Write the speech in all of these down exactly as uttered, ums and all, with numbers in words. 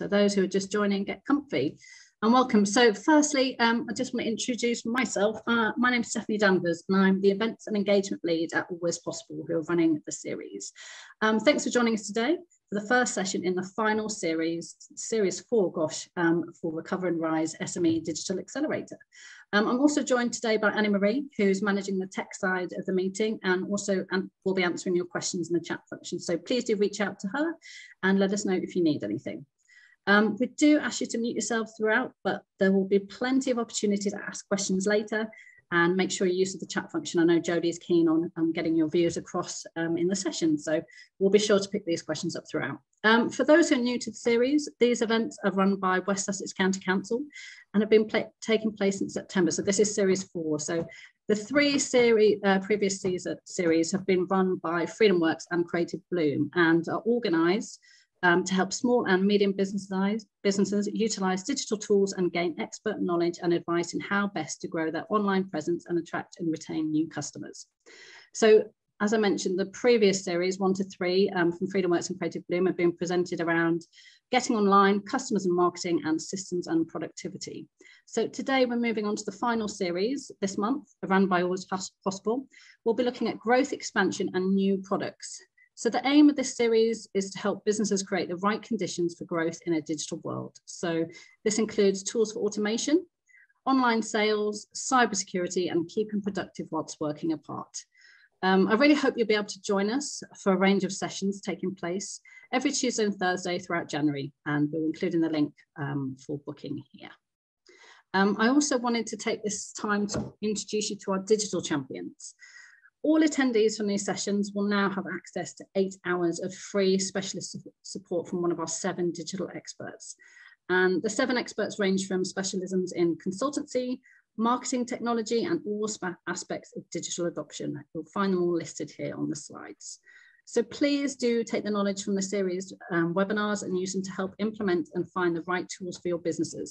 So those who are just joining, get comfy and welcome. So firstly, um, I just want to introduce myself. Uh, my name is Stephanie Danvers and I'm the Events and Engagement Lead at Always Possible, who are running the series. Um, thanks for joining us today for the first session in the final series, series four, gosh, um, for Recover and Rise S M E Digital Accelerator. Um, I'm also joined today by Annie Marie, who's managing the tech side of the meeting, and also um, will be answering your questions in the chat function. So please do reach out to her and let us know if you need anything. Um, we do ask you to mute yourselves throughout, but there will be plenty of opportunity to ask questions later, and make sure you use the chat function. I know Jody's keen on um, getting your views across um, in the session, so we'll be sure to pick these questions up throughout. Um, for those who are new to the series, these events are run by West Sussex County Council and have been pl taking place since September. So this is series four. So the three series, uh, previous series have been run by Freedom Works and Creative Bloom, and are organised Um, to help small and medium businesses, businesses utilise digital tools and gain expert knowledge and advice in how best to grow their online presence and attract and retain new customers. So, as I mentioned, the previous series, one to three, um, from Freedom Works and Creative Bloom have been presented around getting online, customers and marketing, and systems and productivity. So today we're moving on to the final series this month, run by Always Possible. We'll be looking at growth, expansion and new products. So the aim of this series is to help businesses create the right conditions for growth in a digital world. So this includes tools for automation, online sales, cybersecurity, and keeping productive whilst working apart. Um, I really hope you'll be able to join us for a range of sessions taking place every Tuesday and Thursday throughout January, and we're including the link um, for booking here. Um, I also wanted to take this time to introduce you to our digital champions. All attendees from these sessions will now have access to eight hours of free specialist support from one of our seven digital experts. And the seven experts range from specialisms in consultancy, marketing technology, and all aspects of digital adoption. You'll find them all listed here on the slides. So please do take the knowledge from the series um, webinars and use them to help implement and find the right tools for your businesses.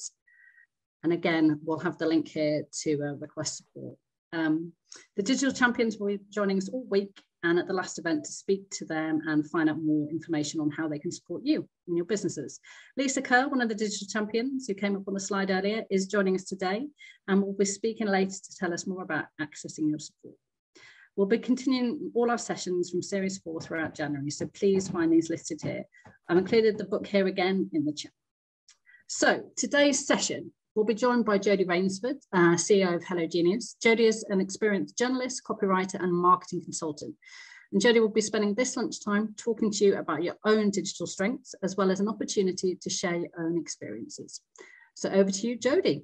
And again, we'll have the link here to uh, request support. Um, the digital champions will be joining us all week and at the last event to speak to them and find out more information on how they can support you and your businesses. Lisa Kerr, one of the digital champions who came up on the slide earlier, is joining us today and will be speaking later to tell us more about accessing your support. We'll be continuing all our sessions from series four throughout January, so please find these listed here. I've included the book here again in the chat. So today's session, we'll be joined by Jody Raynsford, uh, C E O of Hello Genius. Jody is an experienced journalist, copywriter and marketing consultant. And Jody will be spending this lunchtime talking to you about your own digital strengths, as well as an opportunity to share your own experiences. So over to you, Jody.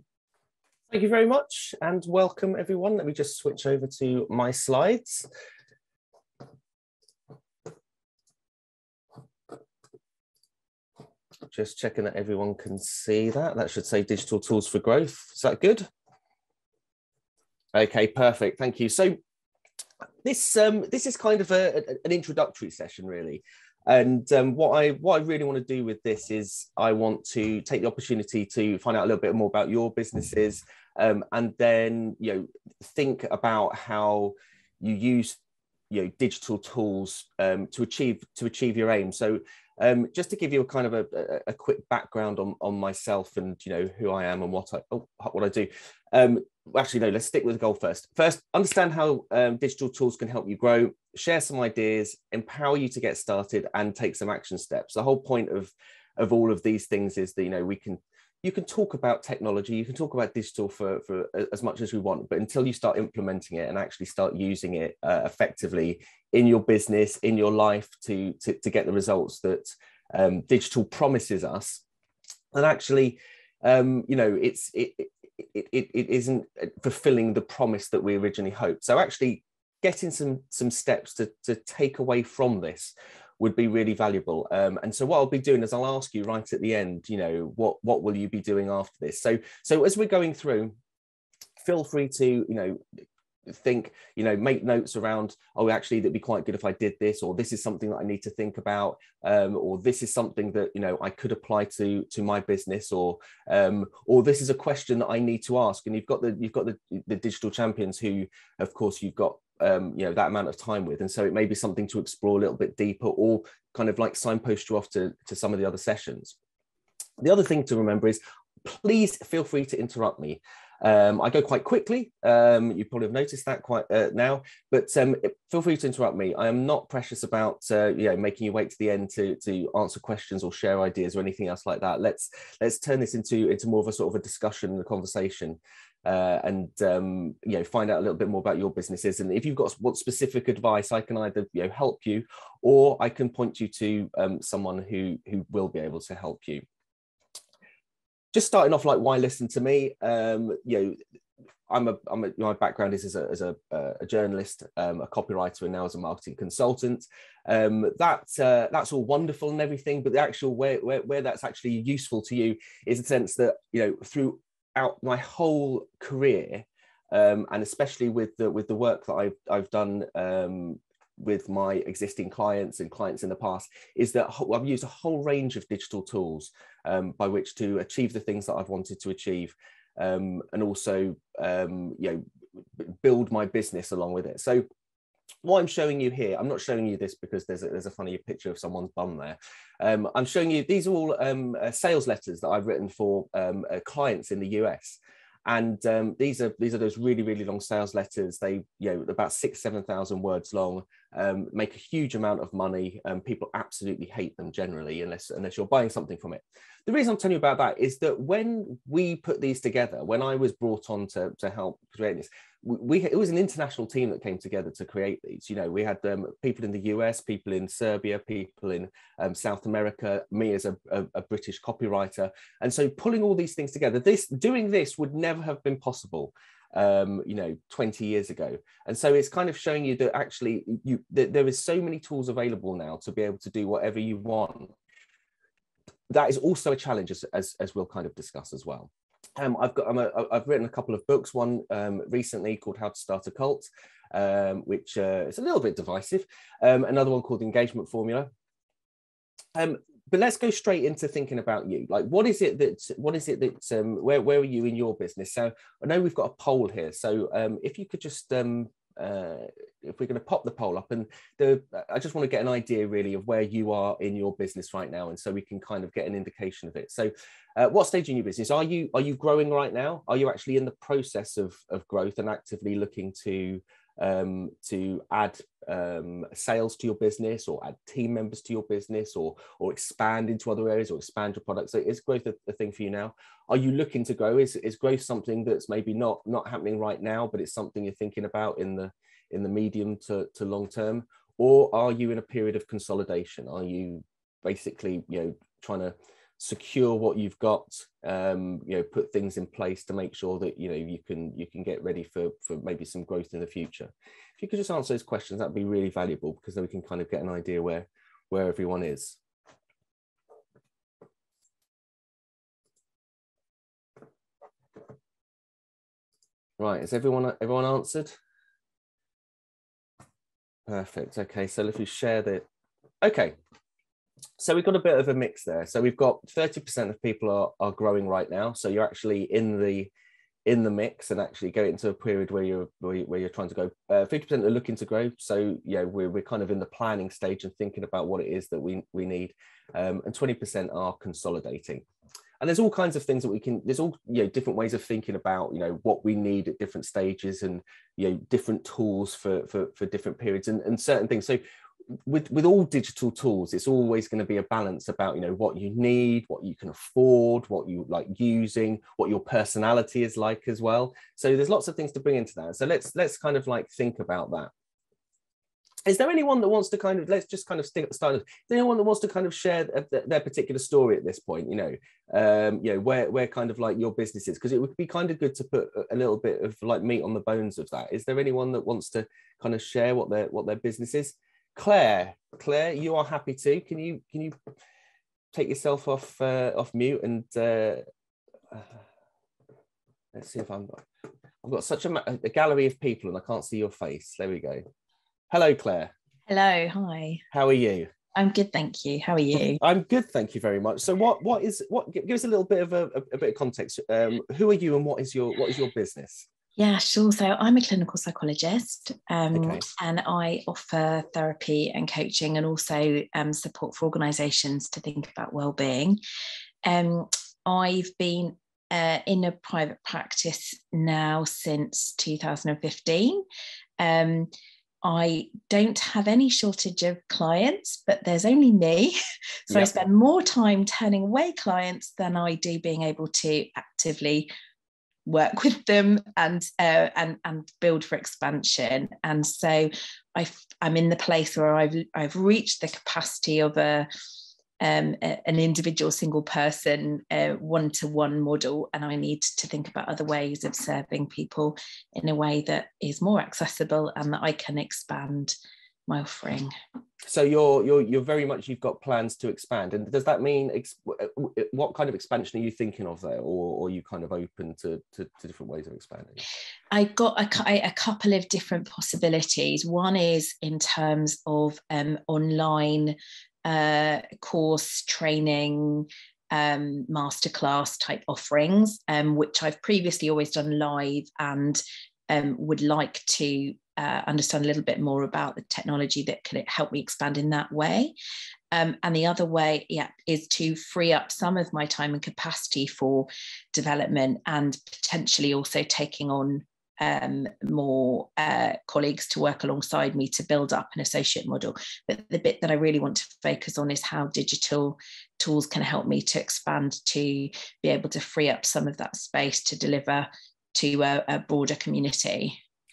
Thank you very much and welcome everyone. Let me just switch over to my slides. Just checking that everyone can see that. That should say digital tools for growth. Is that good? Okay, perfect. Thank you. So this um, this is kind of a, an introductory session, really. And um, what I what I really want to do with this is I want to take the opportunity to find out a little bit more about your businesses, um, and then you know think about how you use you know digital tools um, to achieve to achieve your aim. So. Um, just to give you a kind of a, a, a quick background on, on myself and, you know, who I am and what I, oh, what I do. Um, actually, no, let's stick with the goal first. First, understand how um, digital tools can help you grow, share some ideas, empower you to get started and take some action steps. The whole point of, of all of these things is that, you know, we can, you can talk about technology, you can talk about digital for, for as much as we want, but until you start implementing it and actually start using it uh, effectively in your business, in your life to, to, to get the results that um, digital promises us. And actually, um, you know, it's, it, it, it, it isn't fulfilling the promise that we originally hoped. So actually getting some, some steps to, to take away from this would be really valuable. Um, and so what I'll be doing is I'll ask you right at the end, you know, what, what will you be doing after this? So, so as we're going through, feel free to, you know, think, you know, make notes around, oh, actually, that'd be quite good if I did this, or this is something that I need to think about, um, or this is something that, you know, I could apply to, to my business, or, um, or this is a question that I need to ask. And you've got the, you've got the, the digital champions who, of course, you've got, Um, you know, that amount of time with, and so it may be something to explore a little bit deeper, or kind of like signpost you off to, to some of the other sessions. The other thing to remember is, please feel free to interrupt me. Um, I go quite quickly. Um, you probably have noticed that quite uh, now, but um, feel free to interrupt me. I am not precious about uh, you know, making you wait to the end to, to answer questions or share ideas or anything else like that. Let's let's turn this into into more of a sort of a discussion and a conversation, uh, and um, you know, find out a little bit more about your businesses. And if you've got what specific advice, I can either you know help you, or I can point you to um, someone who who will be able to help you. Just starting off, like, why listen to me? Um, you know, I'm a, I'm a, my background is as a, as a, a journalist, um, a copywriter, and now as a marketing consultant. Um, that, uh, that's all wonderful and everything, but the actual way, where, where that's actually useful to you is the sense that, you know, throughout my whole career, um, and especially with the, with the work that I've, I've done um, with my existing clients and clients in the past, is that I've used a whole range of digital tools um, by which to achieve the things that I've wanted to achieve, um, and also um, you know, build my business along with it. So what I'm showing you here, I'm not showing you this because there's a, there's a funny picture of someone's bum there. Um, I'm showing you, these are all um, uh, sales letters that I've written for um, uh, clients in the U S. And um, these are these are those really, really long sales letters. They, you know, about six, seven thousand words long, um, make a huge amount of money. Um, people absolutely hate them generally, unless unless you're buying something from it. The reason I'm telling you about that is that when we put these together, when I was brought on to, to help create this, we, it was an international team that came together to create these. You know, we had um, people in the U S, people in Serbia, people in um, South America, me as a, a, a British copywriter. And so pulling all these things together, this doing this would never have been possible, um, you know, twenty years ago. And so it's kind of showing you that actually you that there is so many tools available now to be able to do whatever you want. That is also a challenge, as, as, as we'll kind of discuss as well. Um, I've got, I'm a, I've written a couple of books, one um, recently called How to Start a Cult, um, which uh, is a little bit divisive, um, another one called The Engagement Formula. Um, but let's go straight into thinking about you. Like, what is it that, what is it that, um, where, where are you in your business? So I know we've got a poll here. So um, if you could just, um, uh, if we're going to pop the poll up, and the, I just want to get an idea really of where you are in your business right now, and so we can kind of get an indication of it. So uh, what stage in your business are you? Are you growing right now? Are you actually in the process of, of growth and actively looking to um, to add um, sales to your business, or add team members to your business, or or expand into other areas, or expand your products? So is growth a, a thing for you now? Are you looking to grow? Is is growth something that's maybe not not happening right now, but it's something you're thinking about in the in the medium to, to long term? Or are you in a period of consolidation? Are you basically, you know, trying to secure what you've got, um, you know, put things in place to make sure that, you know, you can you can get ready for, for maybe some growth in the future? If you could just answer those questions, that'd be really valuable, because then we can kind of get an idea where, where everyone is. Right, has everyone, everyone answered? Perfect. Okay, so if you share the, okay, so we've got a bit of a mix there. So we've got thirty percent of people are, are growing right now. So you're actually in the in the mix and actually go into a period where you're where you're trying to go. Uh, fifty percent are looking to grow. So yeah, we're we're kind of in the planning stage and thinking about what it is that we we need. Um, and twenty percent are consolidating. And there's all kinds of things that we can, there's all, you know, different ways of thinking about, you know, what we need at different stages, and, you know, different tools for, for, for different periods and, and certain things. So with, with all digital tools, it's always going to be a balance about, you know, what you need, what you can afford, what you like using, what your personality is like as well. So there's lots of things to bring into that. So let's, let's kind of like think about that. Is there anyone that wants to kind of, let's just kind of start, is there anyone that wants to kind of share their, their particular story at this point, you know, um, you know, where, where kind of like your business is? Because it would be kind of good to put a little bit of like meat on the bones of that. Is there anyone that wants to kind of share what their, what their business is? Claire, Claire, you are happy to, can you, can you take yourself off, uh, off mute and uh, uh, let's see if I'm, I've got such a, a gallery of people and I can't see your face. There we go. Hello, Claire. Hello. Hi. How are you? I'm good, thank you. How are you? I'm good, thank you very much. So, what what is what? Give us a little bit of a, a, a bit of context. Um, who are you, and what is your what is your business? Yeah, sure. So, I'm a clinical psychologist, um, okay. and I offer therapy and coaching, and also um, support for organisations to think about wellbeing. Um, I've been uh, in a private practice now since two thousand fifteen. Um, I don't have any shortage of clients, but there's only me. So yep. I spend more time turning away clients than I do being able to actively work with them and uh, and and build for expansion. And so I've, I'm in the place where I've I've reached the capacity of a, um, a an individual single person uh, one-to-one model, and I need to think about other ways of serving people in a way that is more accessible and that I can expand my offering. So you're you're you're very much, you've got plans to expand, and does that mean ex- what kind of expansion are you thinking of there, or, or are you kind of open to, to to different ways of expanding? I got a, a couple of different possibilities. One is in terms of um, online uh, course training, um, masterclass type offerings, um, which I've previously always done live, and um, would like to Uh, understand a little bit more about the technology that can help me expand in that way. Um, and the other way, yeah, is to free up some of my time and capacity for development, and potentially also taking on um, more uh, colleagues to work alongside me to build up an associate model. But the bit that I really want to focus on is how digital tools can help me to expand, to be able to free up some of that space to deliver to a, a broader community.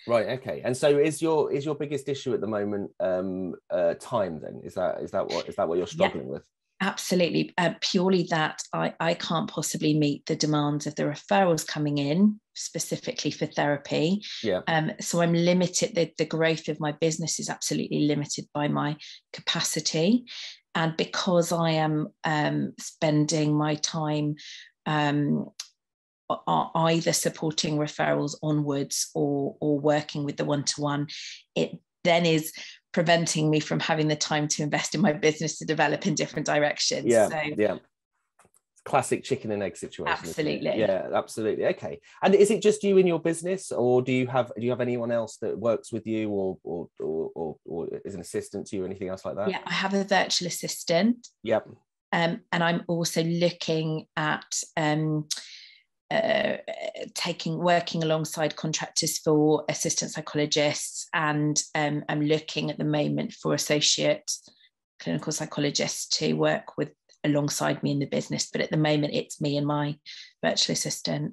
Right. Okay. And so, is your is your biggest issue at the moment um, uh, time? Then is that is that what is that what you're struggling yeah, with? Absolutely. Uh, purely that I I can't possibly meet the demands of the referrals coming in specifically for therapy. Yeah. Um. So I'm limited. The the growth of my business is absolutely limited by my capacity, and because I am um spending my time um. are either supporting referrals onwards or or working with the one-to-one, it then is preventing me from having the time to invest in my business to develop in different directions. Yeah, so, yeah. Classic chicken and egg situation. Absolutely. Yeah, absolutely. Okay. And is it just you in your business, or do you have do you have anyone else that works with you, or or or, or, or is an assistant to you, or anything else like that? Yeah, I have a virtual assistant. Yep. Um, and I'm also looking at um. Uh, taking working alongside contractors for assistant psychologists, and um, I'm looking at the moment for associate clinical psychologists to work with alongside me in the business, but at the moment it's me and my virtual assistant.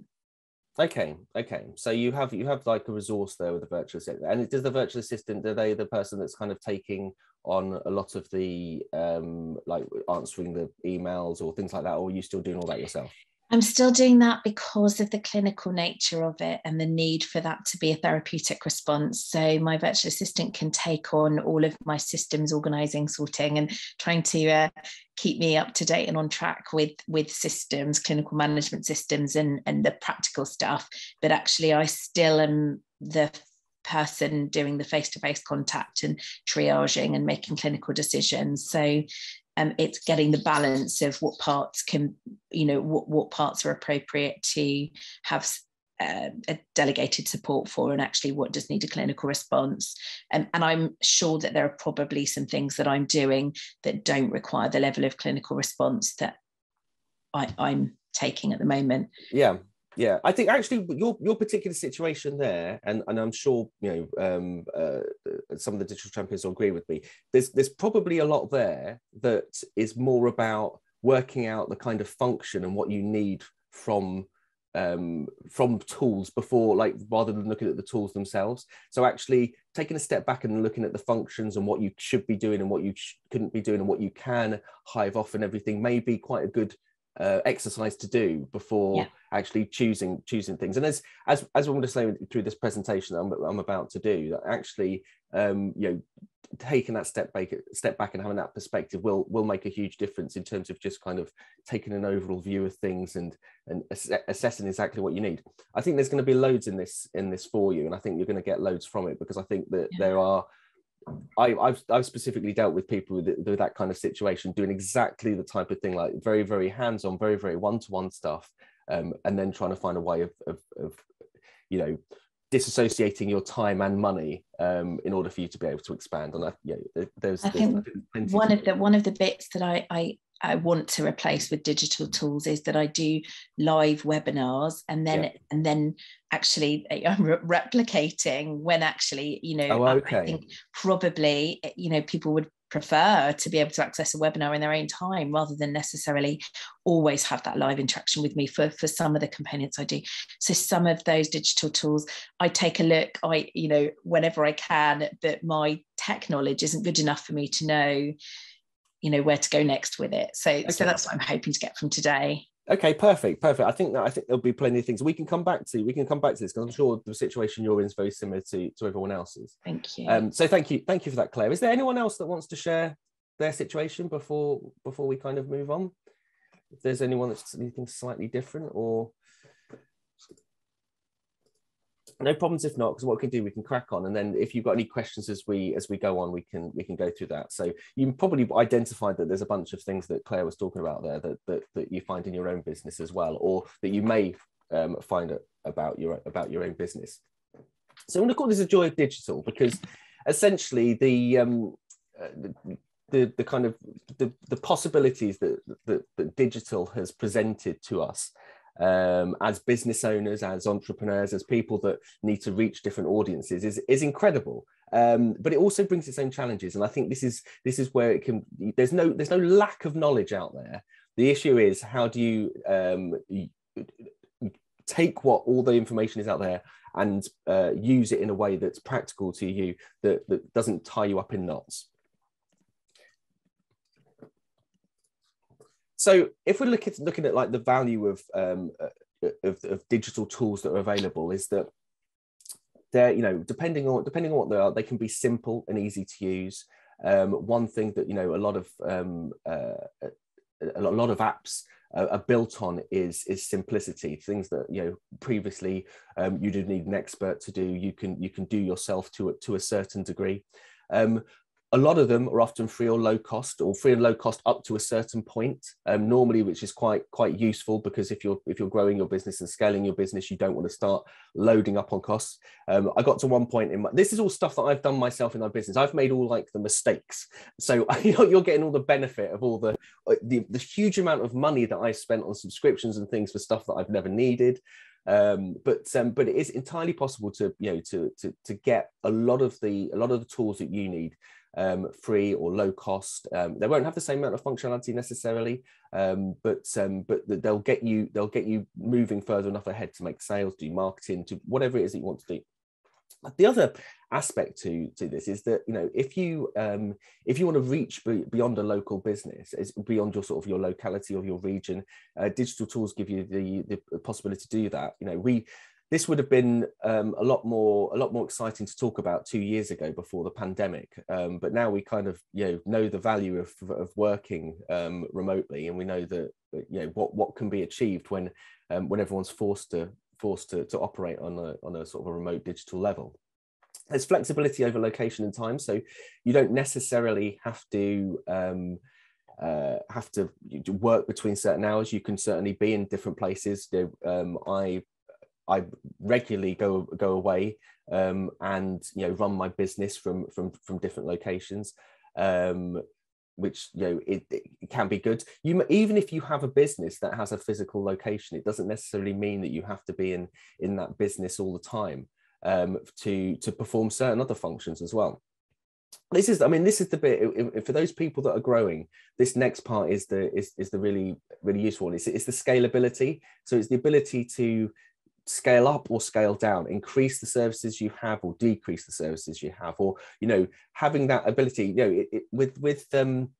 Okay, okay. So you have you have like a resource there with the virtual assistant, and does the virtual assistant, are they the person that's kind of taking on a lot of the um, like answering the emails or things like that, or are you still doing all that yourself? I'm still doing that because of the clinical nature of it and the need for that to be a therapeutic response. So my virtual assistant can take on all of my systems, organising, sorting, and trying to uh, keep me up to date and on track with, with systems, clinical management systems, and, and the practical stuff. But actually, I still am the person doing the face-to-face contact and triaging and making clinical decisions. So Um, it's getting the balance of what parts can, you know, what, what parts are appropriate to have uh, a delegated support for, and actually what does need a clinical response. Um, and I'm sure that there are probably some things that I'm doing that don't require the level of clinical response that I, I'm taking at the moment. Yeah. Yeah, I think actually your your particular situation there, and, and I'm sure you know um, uh, some of the digital champions will agree with me. There's there's probably a lot there that is more about working out the kind of function and what you need from um, from tools before, like rather than looking at the tools themselves. So actually taking a step back and looking at the functions and what you should be doing and what you sh- couldn't be doing and what you can hive off and everything may be quite a good Uh, exercise to do before yeah. actually choosing choosing things. And as as as I want to say through this presentation that I'm, I'm about to do, that actually um, you know taking that step back step back and having that perspective will will make a huge difference in terms of just kind of taking an overall view of things and and ass- assessing exactly what you need. I think there's going to be loads in this in this for you, and I think you're going to get loads from it, because I think that yeah. there are. I, I've, I've specifically dealt with people with, with that kind of situation, doing exactly the type of thing, like very, very hands-on, very, very one-to-one stuff, um, and then trying to find a way of, of, of you know, disassociating your time and money um, in order for you to be able to expand. And I, yeah, there's, there's I think there's plenty one of the one of the bits that I, I I want to replace with digital tools is that I do live webinars, and then yeah. and then actually I'm re- replicating when actually, you know, oh, okay. I think probably, you know, people would prefer to be able to access a webinar in their own time rather than necessarily always have that live interaction with me for, for some of the components I do. So some of those digital tools, I take a look, I, you know, whenever I can, but my tech knowledge isn't good enough for me to know, you know, where to go next with it. So, okay. so that's what I'm hoping to get from today. Okay, perfect, perfect. I think that I think there'll be plenty of things we can come back to. We can come back to this because I'm sure the situation you're in is very similar to, to everyone else's. Thank you. Um, so thank you, thank you for that, Claire. Is there anyone else that wants to share their situation before before we kind of move on? If there's anyone that's anything slightly different, or no problems if not, because what we can do, we can crack on, and then if you've got any questions as we as we go on, we can we can go through that. So you probably identified that there's a bunch of things that Claire was talking about there that that, that you find in your own business as well, or that you may um, find about your about your own business. So I'm going to call this the joy of digital, because essentially the um, the, the the kind of the the possibilities that that, that digital has presented to us. Um, as business owners, as entrepreneurs, as people that need to reach different audiences is, is incredible. Um, but it also brings its own challenges. And I think this is this is where it can, there's no there's no lack of knowledge out there. The issue is, how do you um, take what all the information is out there and uh, use it in a way that's practical to you, that, that doesn't tie you up in knots. So if we're looking at, looking at like the value of, um, of of digital tools that are available, is that they're, you know, depending on depending on what they are, they can be simple and easy to use. Um, one thing that, you know, a lot of um, uh, a lot of apps are built on is is simplicity. Things that, you know, previously um, you didn't need an expert to do. You can you can do yourself to a, to a certain degree. Um, A lot of them are often free or low cost, or free and low cost up to a certain point. Um, normally, which is quite quite useful, because if you're if you're growing your business and scaling your business, you don't want to start loading up on costs. Um, I got to one point in my, this is all stuff that I've done myself in my business. I've made all like the mistakes, so you're getting all the benefit of all the, the the huge amount of money that I spent on subscriptions and things for stuff that I've never needed. Um, but um, but it is entirely possible to you know to to to get a lot of the a lot of the tools that you need. Um, free or low cost. Um, they won't have the same amount of functionality necessarily, um, but um, but they'll get you they'll get you moving further enough ahead to make sales, do marketing, to whatever it is that you want to do. But the other aspect to to this is that, you know, if you um, if you want to reach be beyond a local business, is beyond your sort of your locality or your region, uh, digital tools give you the the possibility to do that. You know, we. This would have been um, a lot more, a lot more exciting to talk about two years ago before the pandemic. Um, but now we kind of, you know, know the value of, of working um, remotely, and we know that, you know, what what can be achieved when um, when everyone's forced to forced to, to operate on a on a sort of a remote digital level. There's flexibility over location and time, so you don't necessarily have to. Um, Uh, have to work between certain hours. You can certainly be in different places. You know, um, I I regularly go go away um, and you know run my business from from from different locations, um, which you know it, it can be good. You even if you have a business that has a physical location, it doesn't necessarily mean that you have to be in in that business all the time um, to to perform certain other functions as well. This is, I mean, this is the bit for those people that are growing. This next part is the is, is the really really useful one. It's, it's the scalability. So it's the ability to scale up or scale down, increase the services you have or decrease the services you have, or you know, having that ability. You know, it, it, with with um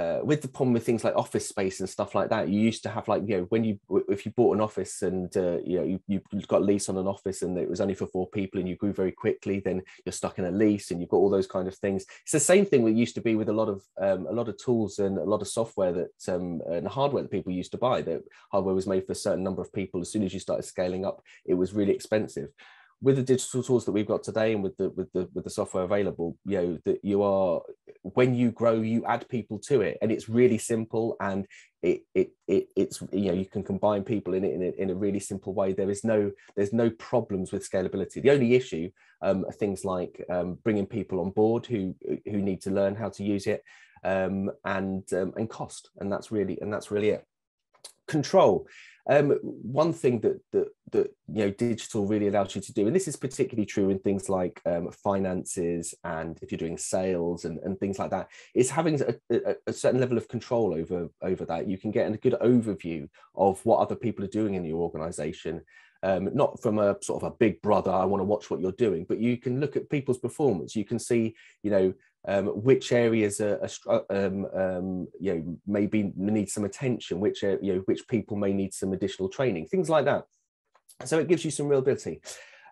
uh, with the problem with things like office space and stuff like that. You used to have like you know when you if you bought an office and uh, you know you, you got a lease on an office and it was only for four people and you grew very quickly, then you're stuck in a lease and you've got all those kind of things. It's the same thing that used to be with a lot of um, a lot of tools and a lot of software that um, and hardware that people used to buy. That hardware was made for a certain number of people. As soon as you started scaling up, it was really expensive. With the digital tools that we've got today, and with the with the with the software available, you know that you are when you grow, you add people to it, and it's really simple. And it it, it it's you know you can combine people in it in a, in a really simple way. There is no there's no problems with scalability. The only issue um, are things like um, bringing people on board who who need to learn how to use it. um, and um, and cost, and that's really and that's really it. Control. Um, one thing that, that that you know digital really allows you to do, and this is particularly true in things like um, finances, and if you're doing sales and, and things like that, is having a, a certain level of control over over that. You can get a good overview of what other people are doing in your organization. Um, not from a sort of a big brother, I want to watch what you're doing, but you can look at people's performance. You can see, you know, um, which areas are, are um, um, you know, maybe need some attention, which, are, you know, which people may need some additional training, things like that. So it gives you some real ability.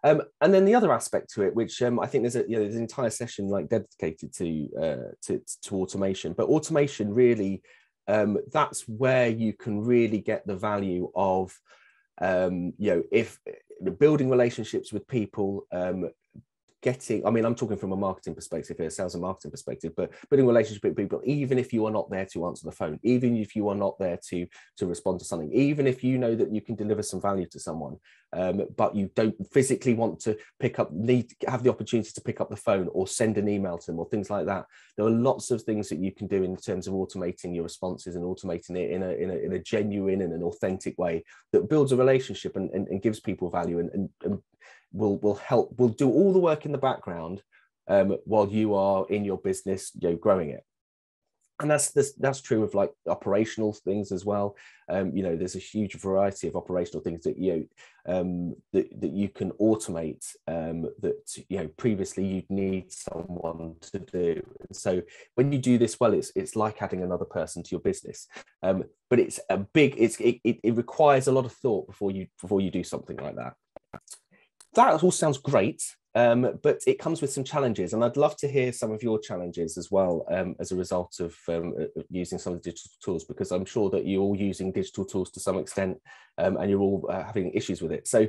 Um, and then the other aspect to it, which um, I think there's, a, you know, there's an entire session like dedicated to, uh, to, to automation, but automation really, um, that's where you can really get the value of Um, you know, if building relationships with people, um, getting, I mean, I'm talking from a marketing perspective here, sales and marketing perspective, but building relationships with people, even if you are not there to answer the phone, even if you are not there to, to respond to something, even if you know that you can deliver some value to someone, um, but you don't physically want to pick up, need, have the opportunity to pick up the phone or send an email to them or things like that. There are lots of things that you can do in terms of automating your responses and automating it in a, in a, in a genuine and an authentic way that builds a relationship and, and, and gives people value and, and, and will will help, will do all the work in the background um, while you are in your business, you know, growing it. And that's this, that's true of like operational things as well. Um, you know, there's a huge variety of operational things that you know, um, that that you can automate um, that you know previously you'd need someone to do. And so when you do this well, it's it's like adding another person to your business. Um, but it's a big it's it, it it requires a lot of thought before you before you do something like that. That all sounds great, um, but it comes with some challenges, and I'd love to hear some of your challenges as well um, as a result of um, using some of the digital tools, because I'm sure that you're all using digital tools to some extent um, and you're all uh, having issues with it. So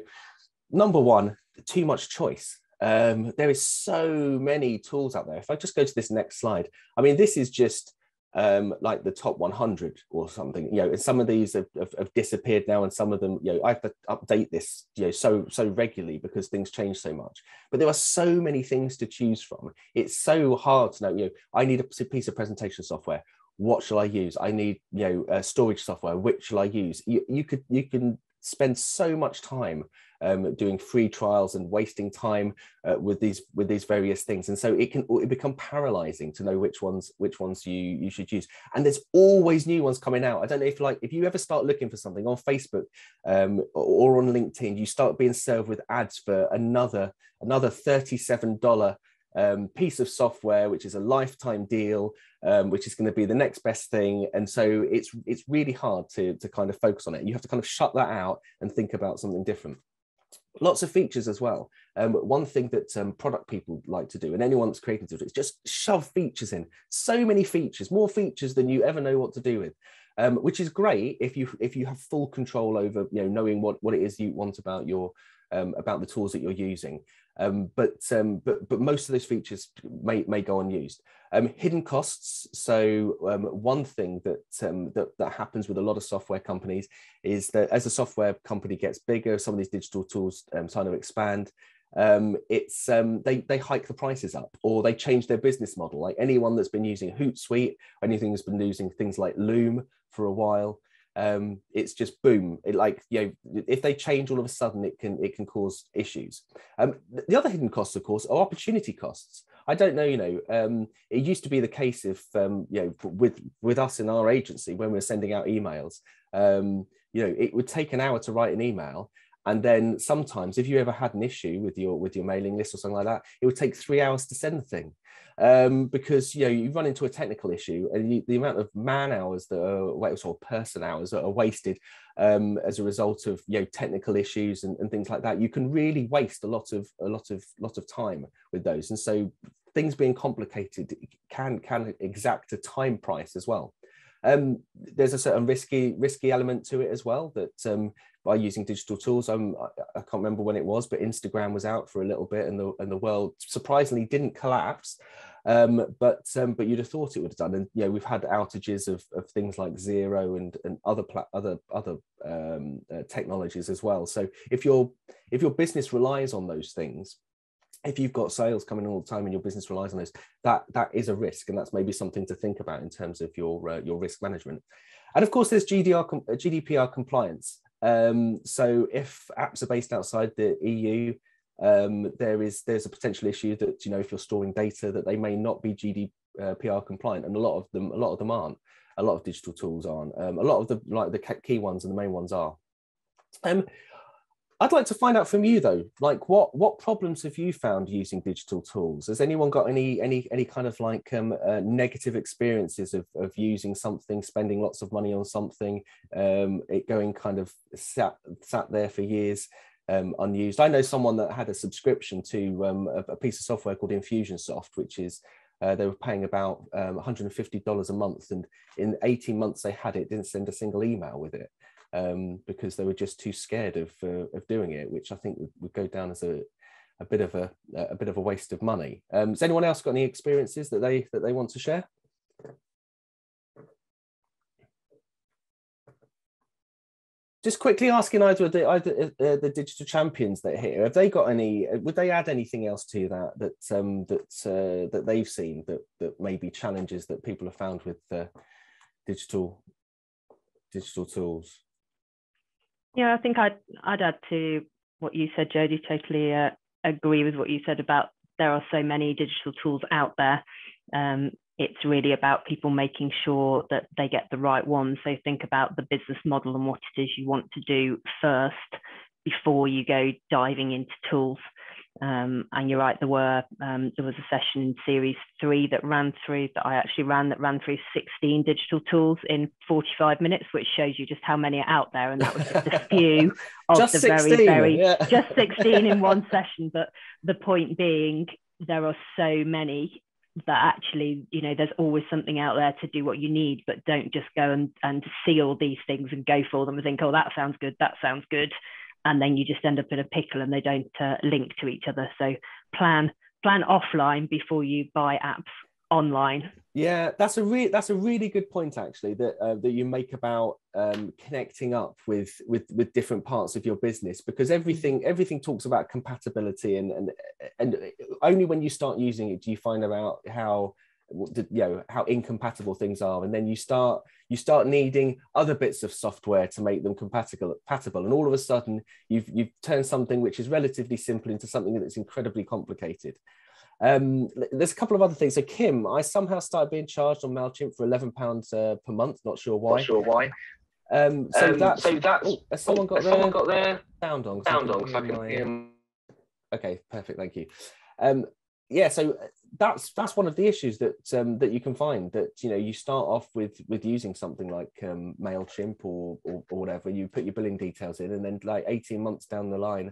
number one, too much choice. Um, there is so many tools out there. If I just go to this next slide, I mean, this is just um like the top one hundred or something, you know, and some of these have, have, have disappeared now, and some of them, you know, I have to update this, you know, so so regularly because things change so much. But there are so many things to choose from. It's so hard to know, you know, I need a piece of presentation software, what shall I use? I need, you know, uh, storage software, which shall I use? You, you could you can spend so much time um, doing free trials and wasting time uh, with these with these various things, and so it can it become paralyzing to know which ones which ones you you should use. And there's always new ones coming out. I don't know if like if you ever start looking for something on Facebook um, or on LinkedIn, you start being served with ads for another another thirty-seven dollars um, piece of software, which is a lifetime deal, um, which is going to be the next best thing. And so it's, it's really hard to, to kind of focus on it. You have to kind of shut that out and think about something different. Lots of features as well. Um, one thing that um, product people like to do, and anyone that's creative, is just shove features in. So many features, more features than you ever know what to do with, um, which is great if you if you have full control over, you know, knowing what what it is you want about your um, about the tools that you're using. Um, but um, but but most of those features may may go unused. Um, hidden costs. So um, one thing that, um, that that happens with a lot of software companies is that as a software company gets bigger, some of these digital tools um, trying to expand. Um, it's um, they they hike the prices up, or they change their business model. Like anyone that's been using Hootsuite, anything that's been using things like Loom for a while, um, it's just boom. It like you know, if they change all of a sudden, it can it can cause issues. Um, the other hidden costs, of course, are opportunity costs. I don't know, you know, um, it used to be the case if um, you know with with us in our agency when we were sending out emails, um, you know, it would take an hour to write an email. And then sometimes if you ever had an issue with your with your mailing list or something like that, it would take three hours to send the thing um, because, you know, you run into a technical issue, and you, the amount of man hours that are wasted, or person hours that are wasted um, as a result of, you know, technical issues and, and things like that. You can really waste a lot of a lot of lot of time with those. And so things being complicated can can exact a time price as well. Um, there's a certain risky risky element to it as well, that um, by using digital tools, um, I, I can't remember when it was, but Instagram was out for a little bit, and the and the world surprisingly didn't collapse, um, but um, but you'd have thought it would have done. And you know, we've had outages of, of things like Xero and and other other other um, uh, technologies as well. So if your if your business relies on those things, if you've got sales coming all the time and your business relies on this, that that is a risk, and that's maybe something to think about in terms of your uh, your risk management. And of course, there's G D P R compliance. Um, so if apps are based outside the E U, um, there is there's a potential issue that, you know, if you're storing data, that they may not be G D P R compliant, and a lot of them a lot of them aren't. A lot of digital tools aren't. Um, a lot of the like the key ones and the main ones are. Um, I'd like to find out from you though, like what what problems have you found using digital tools? Has anyone got any any any kind of like um, uh, negative experiences of of using something, spending lots of money on something, um, it going kind of sat sat there for years um, unused? I know someone that had a subscription to um, a, a piece of software called Infusionsoft, which is uh, they were paying about um, one hundred fifty dollars a month, and in eighteen months they had it, didn't send a single email with it. Um, because they were just too scared of uh, of doing it, which I think would, would go down as a, a bit of a a bit of a waste of money. Um, has anyone else got any experiences that they that they want to share? Just quickly asking either the either uh, the digital champions that are here, have they got any? Would they add anything else to that that um, that uh, that they've seen that that maybe challenges that people have found with uh, digital digital tools? Yeah, I think I'd, I'd add to what you said, Jody. Totally uh, agree with what you said about there are so many digital tools out there. Um, it's really about people making sure that they get the right one. So think about the business model and what it is you want to do first before you go diving into tools. Um, and you're right, there were um, there was a session in series three that ran through that I actually ran that ran through sixteen digital tools in forty-five minutes, which shows you just how many are out there. And that was just a few of just the sixteen, very, very yeah. just sixteen in one session. But the point being, there are so many that actually, you know, there's always something out there to do what you need, but don't just go and and see all these things and go for them and think, oh, that sounds good, that sounds good. And then you just end up in a pickle and they don't uh, link to each other. So plan plan offline before you buy apps online. Yeah, that's a re that's a really good point, actually, that uh, that you make about um, connecting up with with with different parts of your business, because everything everything talks about compatibility, and and and only when you start using it do you find out how, you know, how incompatible things are, and then you start you start needing other bits of software to make them compatible compatible and all of a sudden you've you've turned something which is relatively simple into something that's incredibly complicated. Um there's a couple of other things. So Kim, I somehow started being charged on Mailchimp for eleven pounds uh, per month, not sure why not sure why um so um, that's, so that's oh, has someone got has their, someone got their sound on, sound on so I can hear my, okay, perfect, thank you. um Yeah, so that's that's one of the issues that um, that you can find, that, you know, you start off with with using something like um, Mailchimp or, or or whatever. You put your billing details in, and then like eighteen months down the line,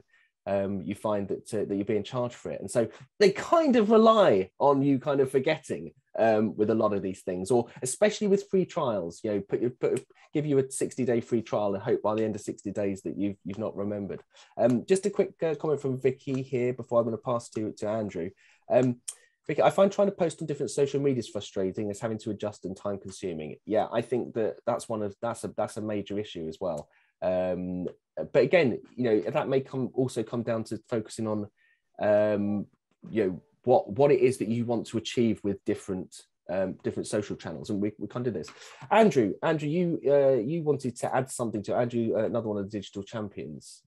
um, you find that uh, that you're being charged for it, and so they kind of rely on you kind of forgetting um, with a lot of these things, or especially with free trials. You know, put your put, give you a sixty day free trial and hope by the end of sixty days that you've you've not remembered. Um, just a quick uh, comment from Vicky here before I'm going to pass to to Andrew. Um, Vicky, I find trying to post on different social media is frustrating as having to adjust and time consuming. Yeah, I think that that's one of that's a that's a major issue as well. Um, but again, you know, that may come also come down to focusing on, um, you know, what what it is that you want to achieve with different um, different social channels, and we we can't do this. Andrew, Andrew, you uh, you wanted to add something to Andrew, uh, another one of the digital champions.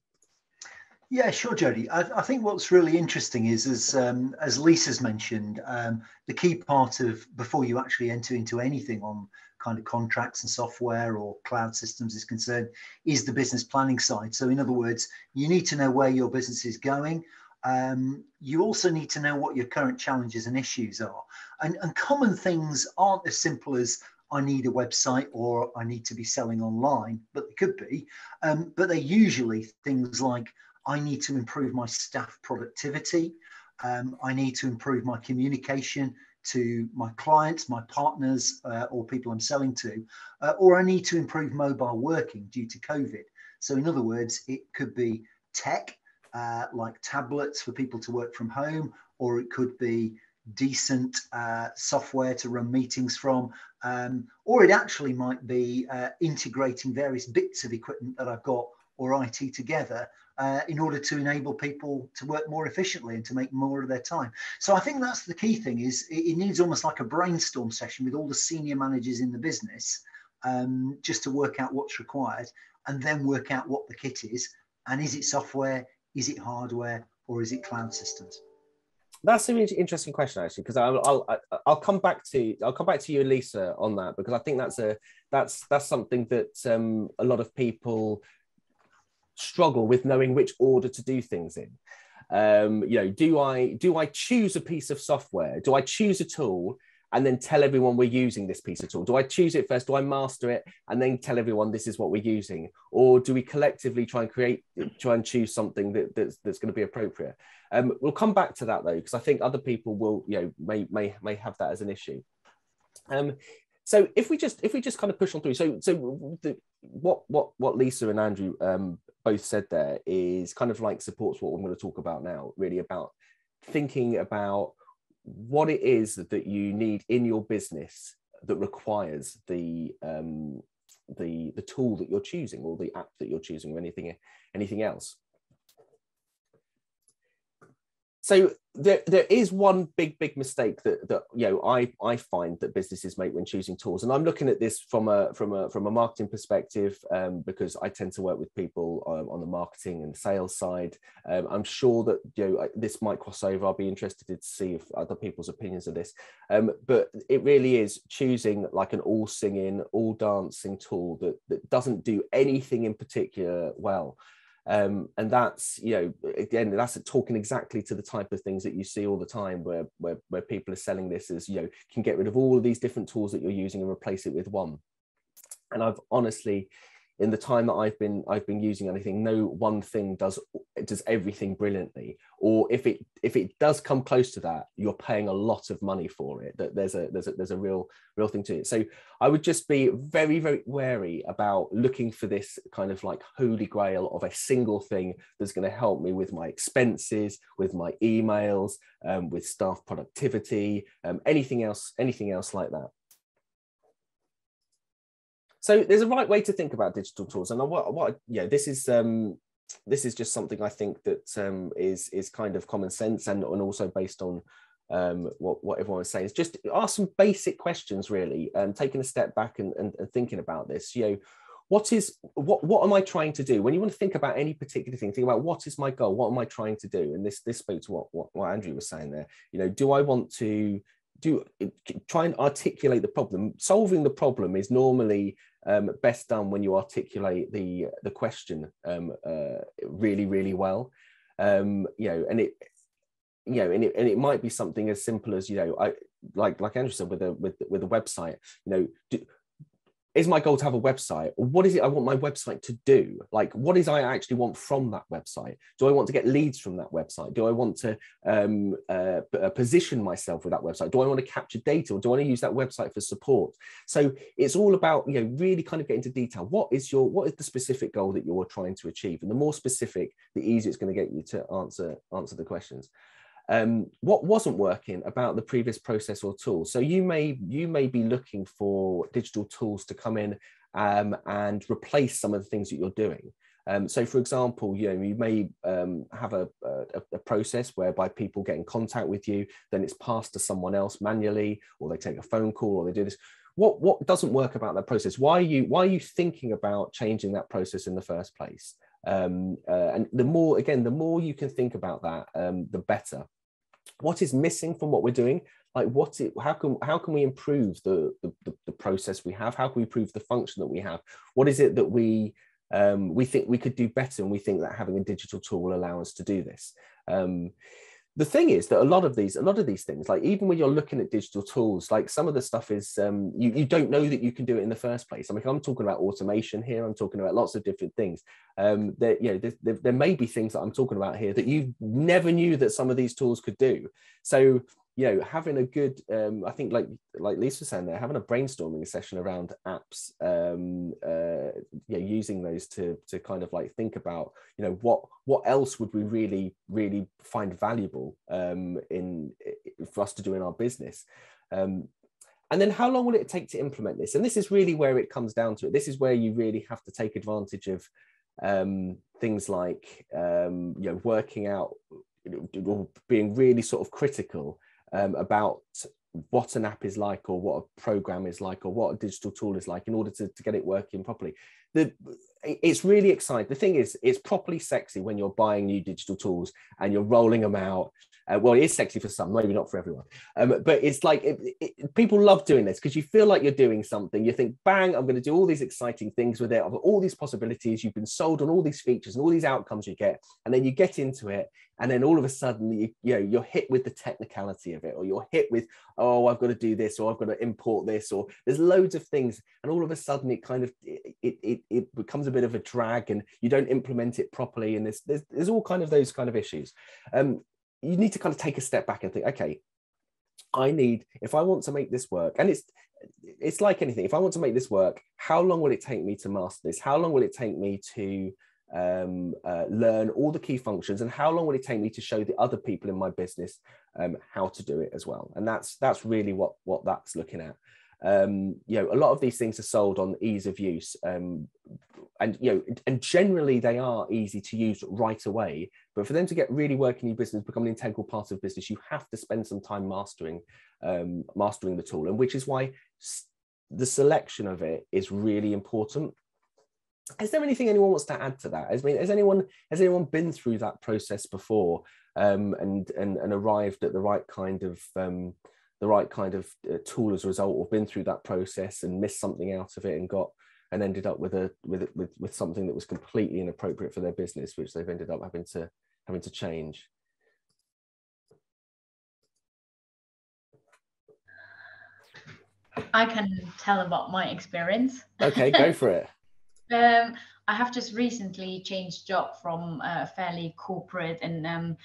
Yeah, sure, Jody. I, I think what's really interesting is, as um, as Lisa's mentioned, um, the key part of before you actually enter into anything on kind of contracts and software or cloud systems is concerned is the business planning side. So in other words, you need to know where your business is going. Um, you also need to know what your current challenges and issues are. And, and common things aren't as simple as I need a website or I need to be selling online, but they could be. Um, but they're usually things like, I need to improve my staff productivity. Um, I need to improve my communication to my clients, my partners, uh, or people I'm selling to, uh, or I need to improve mobile working due to COVID. So in other words, it could be tech, uh, like tablets for people to work from home, or it could be decent uh, software to run meetings from, um, or it actually might be uh, integrating various bits of equipment that I've got or I T together uh, in order to enable people to work more efficiently and to make more of their time. So I think that's the key thing, is it needs almost like a brainstorm session with all the senior managers in the business, um, just to work out what's required and then work out what the kit is. And is it software, is it hardware, or is it cloud systems? That's an interesting question, actually, because I'll, I'll I'll come back to I'll come back to you, Lisa, on that, because I think that's a that's that's something that um, a lot of people struggle with, knowing which order to do things in. Um, you know, do I do I choose a piece of software? Do I choose a tool and then tell everyone we're using this piece of tool? Do I choose it first? Do I master it and then tell everyone this is what we're using? Or do we collectively try and create, try and choose something that, that's, that's going to be appropriate? Um, we'll come back to that though, because I think other people will, you know, may may may have that as an issue. Um, so if we just if we just kind of push on through, so so the, what what what Lisa and Andrew um, both said there is kind of like supports what I'm going to talk about now, really about thinking about what it is that you need in your business that requires the um, the the tool that you're choosing, or the app that you're choosing, or anything anything else. So there there is one big big mistake that that you know I I find that businesses make when choosing tools, and I'm looking at this from a from a from a marketing perspective, um, because I tend to work with people um, on the marketing and sales side. Um, I'm sure that you know this might cross over. I'll be interested to see if other people's opinions of this, um, but it really is choosing like an all singing, all dancing tool that that doesn't do anything in particular well. Um, and that's, you know, again, that's talking exactly to the type of things that you see all the time where, where, where people are selling this as, you know, can get rid of all of these different tools that you're using and replace it with one. And I've honestly, in the time that I've been, I've been using anything, no one thing does, it does everything brilliantly. Or if it, if it does come close to that, you're paying a lot of money for it, that there's a, there's a, there's a real, real thing to it. So I would just be very, very wary about looking for this kind of like holy grail of a single thing that's going to help me with my expenses, with my emails, um, with staff productivity, um, anything else, anything else like that. So there's a right way to think about digital tools, and what, what yeah, this is um, this is just something I think that um, is is kind of common sense, and, and also based on um, what what everyone was saying. Is just ask some basic questions, really, and taking a step back and, and, and thinking about this. You know, what is what what am I trying to do? When you want to think about any particular thing, think about what is my goal? What am I trying to do? And this this speaks to what what, what Andrew was saying there. You know, do I want to do try and articulate the problem? Solving the problem is normally Um, best done when you articulate the the question um, uh, really, really well, um, you know, and it, you know, and it and it might be something as simple as, you know, I like like Andrew said with a with with a website, you know, do, is my goal to have a website? What is it I want my website to do? Like, what is I actually want from that website? Do I want to get leads from that website? Do I want to um, uh, position myself with that website? Do I want to capture data, or do I want to use that website for support? So it's all about, you know, really kind of getting into detail. What is your, what is the specific goal that you're trying to achieve? And the more specific, the easier it's going to get you to answer, answer the questions. Um, what wasn't working about the previous process or tool? So you may you may be looking for digital tools to come in um, and replace some of the things that you're doing. Um, so, for example, you know, you may um, have a, a, a process whereby people get in contact with you, then it's passed to someone else manually, or they take a phone call, or they do this. What what doesn't work about that process? Why are you why are you thinking about changing that process in the first place? Um, uh, and the more, again, the more you can think about that, um, the better. What is missing from what we're doing? Like, what? It, how can how can we improve the, the the process we have? How can we improve the function that we have? What is it that we um, we think we could do better, and we think that having a digital tool will allow us to do this? Um, The thing is that a lot of these, a lot of these things, like even when you're looking at digital tools, like some of the stuff is, um, you, you don't know that you can do it in the first place. I mean, I'm talking about automation here. I'm talking about lots of different things. Um, that, you know, there, there, there may be things that I'm talking about here that you never knew that some of these tools could do. So, you know, having a good, um, I think like like Lisa was saying there, having a brainstorming session around apps, um, uh, you know, using those to to kind of like think about, you know, what what else would we really really find valuable um, in, in for us to do in our business, um, and then how long will it take to implement this? And this is really where it comes down to it. This is where you really have to take advantage of um, things like um, you know, working out or being really sort of critical um, about what an app is like, or what a program is like, or what a digital tool is like, in order to, to get it working properly. The, it's really exciting. The thing is, it's properly sexy when you're buying new digital tools and you're rolling them out. Uh, well, it is sexy for some, maybe not for everyone. Um, but it's like, it, it, people love doing this because you feel like you're doing something. You think, bang, I'm going to do all these exciting things with it. I've got all these possibilities. You've been sold on all these features and all these outcomes you get. And then you get into it. And then all of a sudden, you, you know, you're hit with the technicality of it, or you're hit with, oh, I've got to do this, or I've got to import this, or there's loads of things. And all of a sudden, it kind of, it it, it becomes a bit of a drag, and you don't implement it properly. And there's, there's, there's all kind of those kind of issues. Um, you need to kind of take a step back and think, okay, I need, if I want to make this work, and it's, it's like anything, if I want to make this work, how long will it take me to master this? How long will it take me to um uh, learn all the key functions, and how long would it take me to show the other people in my business um how to do it as well? And that's that's really what what that's looking at. Um you know, a lot of these things are sold on ease of use, um and you know, and generally they are easy to use right away, but for them to get really working in your business, become an integral part of business, you have to spend some time mastering um mastering the tool, and which is why the selection of it is really important. Is there anything anyone wants to add to that? I mean, has anyone has anyone been through that process before, um, and and and arrived at the right kind of um, the right kind of uh, tool as a result, or been through that process and missed something out of it, and got and ended up with a with with with something that was completely inappropriate for their business, which they've ended up having to having to change? I can tell about my experience. Okay, go for it. Um, I have just recently changed job from a fairly corporate and um,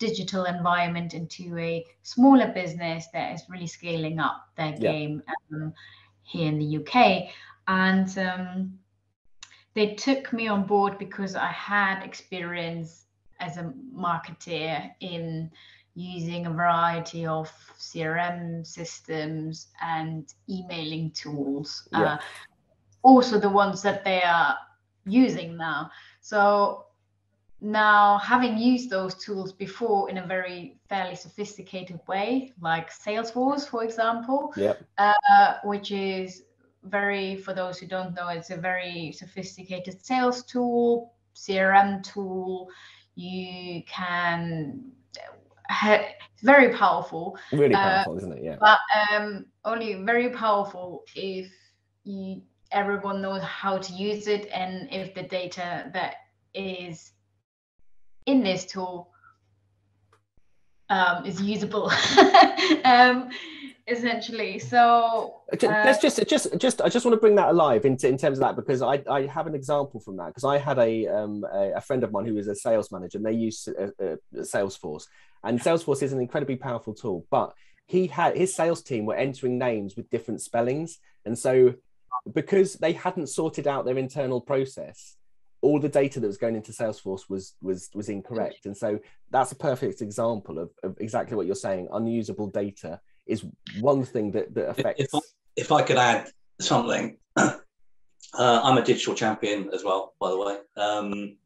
digital environment into a smaller business that is really scaling up their game um, here in the U K. And um, they took me on board because I had experience as a marketeer in using a variety of C R M systems and emailing tools. Yeah. Uh, also the ones that they are using now. So now, having used those tools before in a very fairly sophisticated way, like Salesforce, for example, yep. uh, which is very, for those who don't know, it's a very sophisticated sales tool, C R M tool. You can, it's very powerful. Really powerful, uh, isn't it? Yeah. But um, only very powerful if you, everyone knows how to use it, and if the data that is in this tool um, is usable, um, essentially. So uh, let's just, just, just, I just want to bring that alive in, in terms of that, because I, I have an example from that, because I had a, um, a, a friend of mine who was a sales manager, and they used uh, uh, Salesforce, and Salesforce is an incredibly powerful tool, but he had, his sales team were entering names with different spellings. And so because they hadn't sorted out their internal process, all the data that was going into Salesforce was was was incorrect. And so that's a perfect example of, of exactly what you're saying. Unusable data is one thing that, that affects. If I, if I could add something, uh, I'm a digital champion as well, by the way. Um,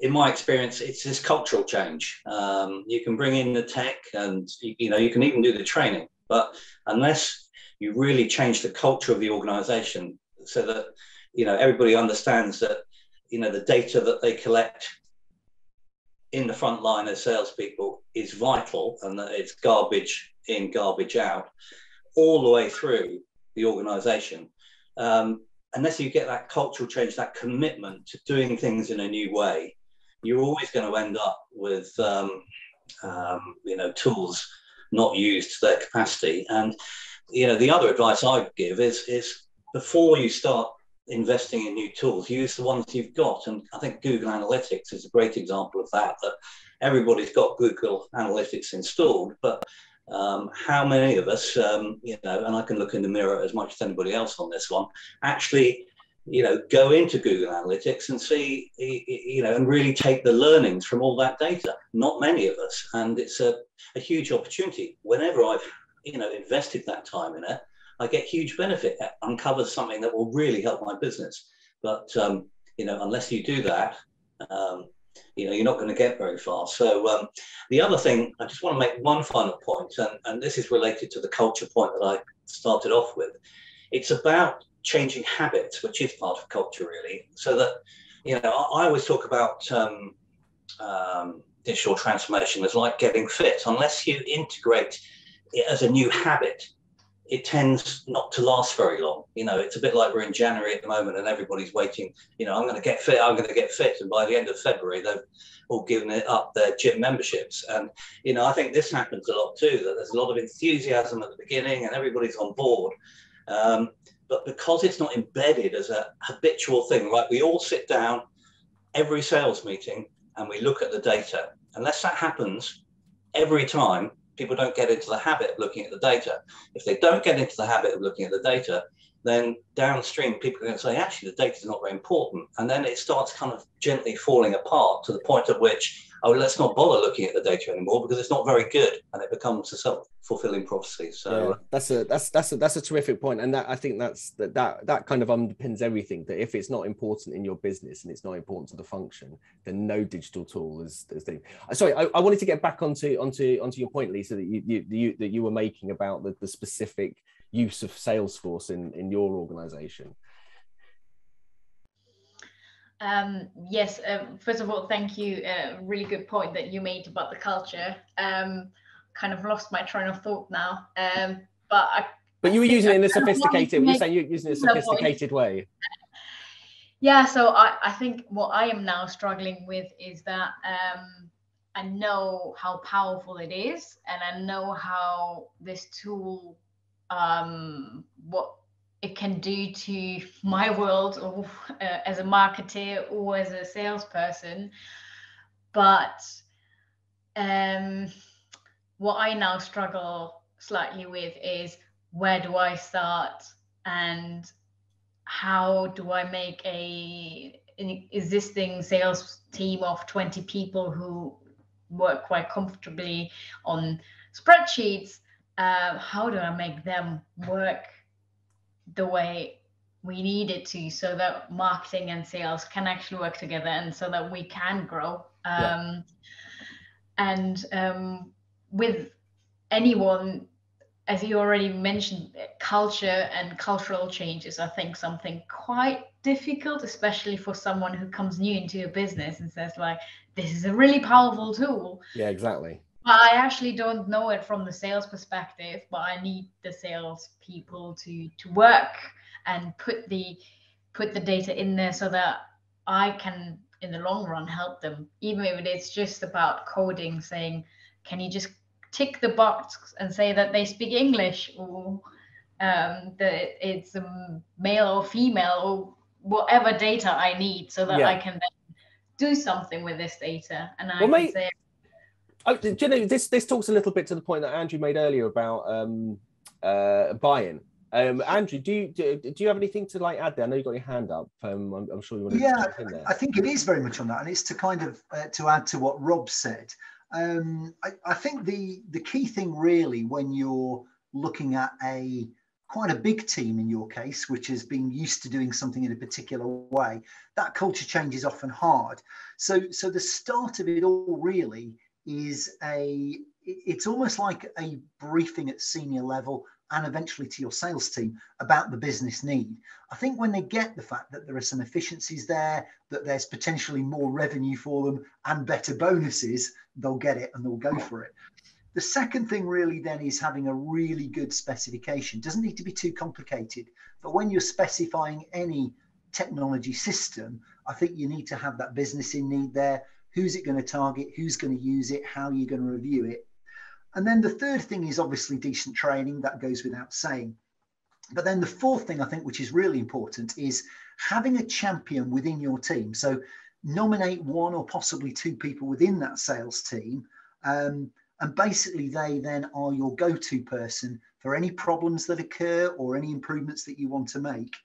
in my experience, it's this cultural change. Um, you can bring in the tech, and you know, you can even do the training, but unless you really change the culture of the organization so that, you know, everybody understands that, you know, the data that they collect in the front line as salespeople is vital, and that it's garbage in, garbage out, all the way through the organization. Um, unless you get that cultural change, that commitment to doing things in a new way, you're always going to end up with, um, um, you know, tools not used to their capacity. And, you know, the other advice I give is, is before you start investing in new tools, use the ones you've got. And I think Google Analytics is a great example of that, that everybody's got Google Analytics installed, but um, how many of us, um, you know, and I can look in the mirror as much as anybody else on this one, actually, you know, go into Google Analytics and see, you know, and really take the learnings from all that data. Not many of us. And it's a, a huge opportunity. Whenever I've you know, invested that time in it, I get huge benefit. It uncovers something that will really help my business. But um, you know, unless you do that, um, you know, you're not going to get very far. So um, the other thing, I just want to make one final point, and, and this is related to the culture point that I started off with. It's about changing habits, which is part of culture, really. So that, you know, I, I always talk about um, um, digital transformation as like getting fit. Unless you integrate it as a new habit, it tends not to last very long. You know, it's a bit like we're in January at the moment and everybody's waiting, you know, I'm going to get fit, I'm going to get fit. And by the end of February, they've all given it up their gym memberships. And, you know, I think this happens a lot too, that there's a lot of enthusiasm at the beginning and everybody's on board. Um, but because it's not embedded as a habitual thing, right? We all sit down every sales meeting and we look at the data. Unless that happens every time, people don't get into the habit of looking at the data. If they don't get into the habit of looking at the data, then downstream people are going to say, actually, the data is not very important. And then it starts kind of gently falling apart to the point at which, oh, let's not bother looking at the data anymore because it's not very good, and it becomes a self-fulfilling prophecy. So yeah, that's a that's that's a, that's a terrific point, and that I think that's that that that kind of underpins everything. That if it's not important in your business and it's not important to the function, then no digital tool is. is the, sorry, I, I wanted to get back onto onto onto your point, Lisa, that you, you, you that you were making about the, the specific use of Salesforce in in your organization. Um, yes, um, first of all, thank you. Uh, really good point that you made about the culture. Um, kind of lost my train of thought now. Um, but I, but you were using I it in a sophisticated. You're saying you're using it in a sophisticated way. Yeah. So I, I think what I am now struggling with is that um, I know how powerful it is, and I know how this tool, um, what it can do to my world, or uh, as a marketer or as a salesperson. But um, what I now struggle slightly with is, where do I start and how do I make a an existing sales team of twenty people who work quite comfortably on spreadsheets? Uh, how do I make them work the way we need it to, so that marketing and sales can actually work together and so that we can grow? Um, yeah. And um, with anyone, as you already mentioned, culture and cultural change is, I think, something quite difficult, especially for someone who comes new into a business and says, like, this is a really powerful tool. Yeah, exactly. But I actually don't know it from the sales perspective, but I need the sales people to to work and put the put the data in there so that I can, in the long run, help them. Even if it's just about coding, saying, can you just tick the box and say that they speak English, or um, that it's a male or female, or whatever data I need, so that yeah. I can then do something with this data. And I well, can say... Oh, do you know, this this talks a little bit to the point that Andrew made earlier about um, uh, buy-in. Um, Andrew, do you do, do you have anything to like add there? I know you got your hand up. Um, I'm, I'm sure you want to. Yeah, in there. I think it is very much on that, and it's to kind of uh, to add to what Rob said. Um, I, I think the the key thing really when you're looking at a quite a big team in your case, which is being used to doing something in a particular way, that culture change is often hard. So so the start of it all really is a, it's almost like a briefing at senior level and eventually to your sales team about the business need. I think when they get the fact that there are some efficiencies there, that there's potentially more revenue for them and better bonuses, they'll get it and they'll go for it. The second thing really then is having a really good specification. Doesn't need to be too complicated, but when you're specifying any technology system, I think you need to have that business in need there. Who's it going to target? Who's going to use it? How are you going to review it? And then the third thing is obviously decent training. That goes without saying. But then the fourth thing, I think, which is really important, is having a champion within your team. So nominate one or possibly two people within that sales team. Um, and basically, they then are your go-to person for any problems that occur or any improvements that you want to make.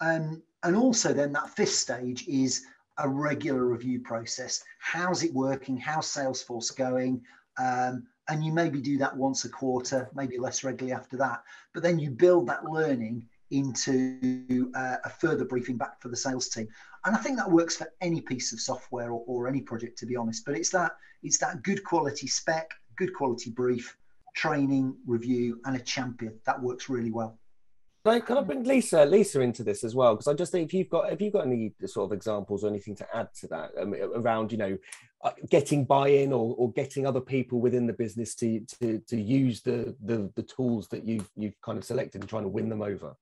Um, and also then that fifth stage is a regular review process. How's it working? How's Salesforce going? Um, and you maybe do that once a quarter, maybe less regularly after that. But then you build that learning into uh, a further briefing back for the sales team. And I think that works for any piece of software or, or any project, to be honest. But it's that it's that good quality spec, good quality brief, training, review, and a champion that works really well. Can I, can I bring Lisa Lisa into this as well? Because I just think if you've got if you've got any sort of examples or anything to add to that um, around, you know, getting buy-in or, or getting other people within the business to to, to use the, the the tools that you've you've kind of selected and trying to win them over.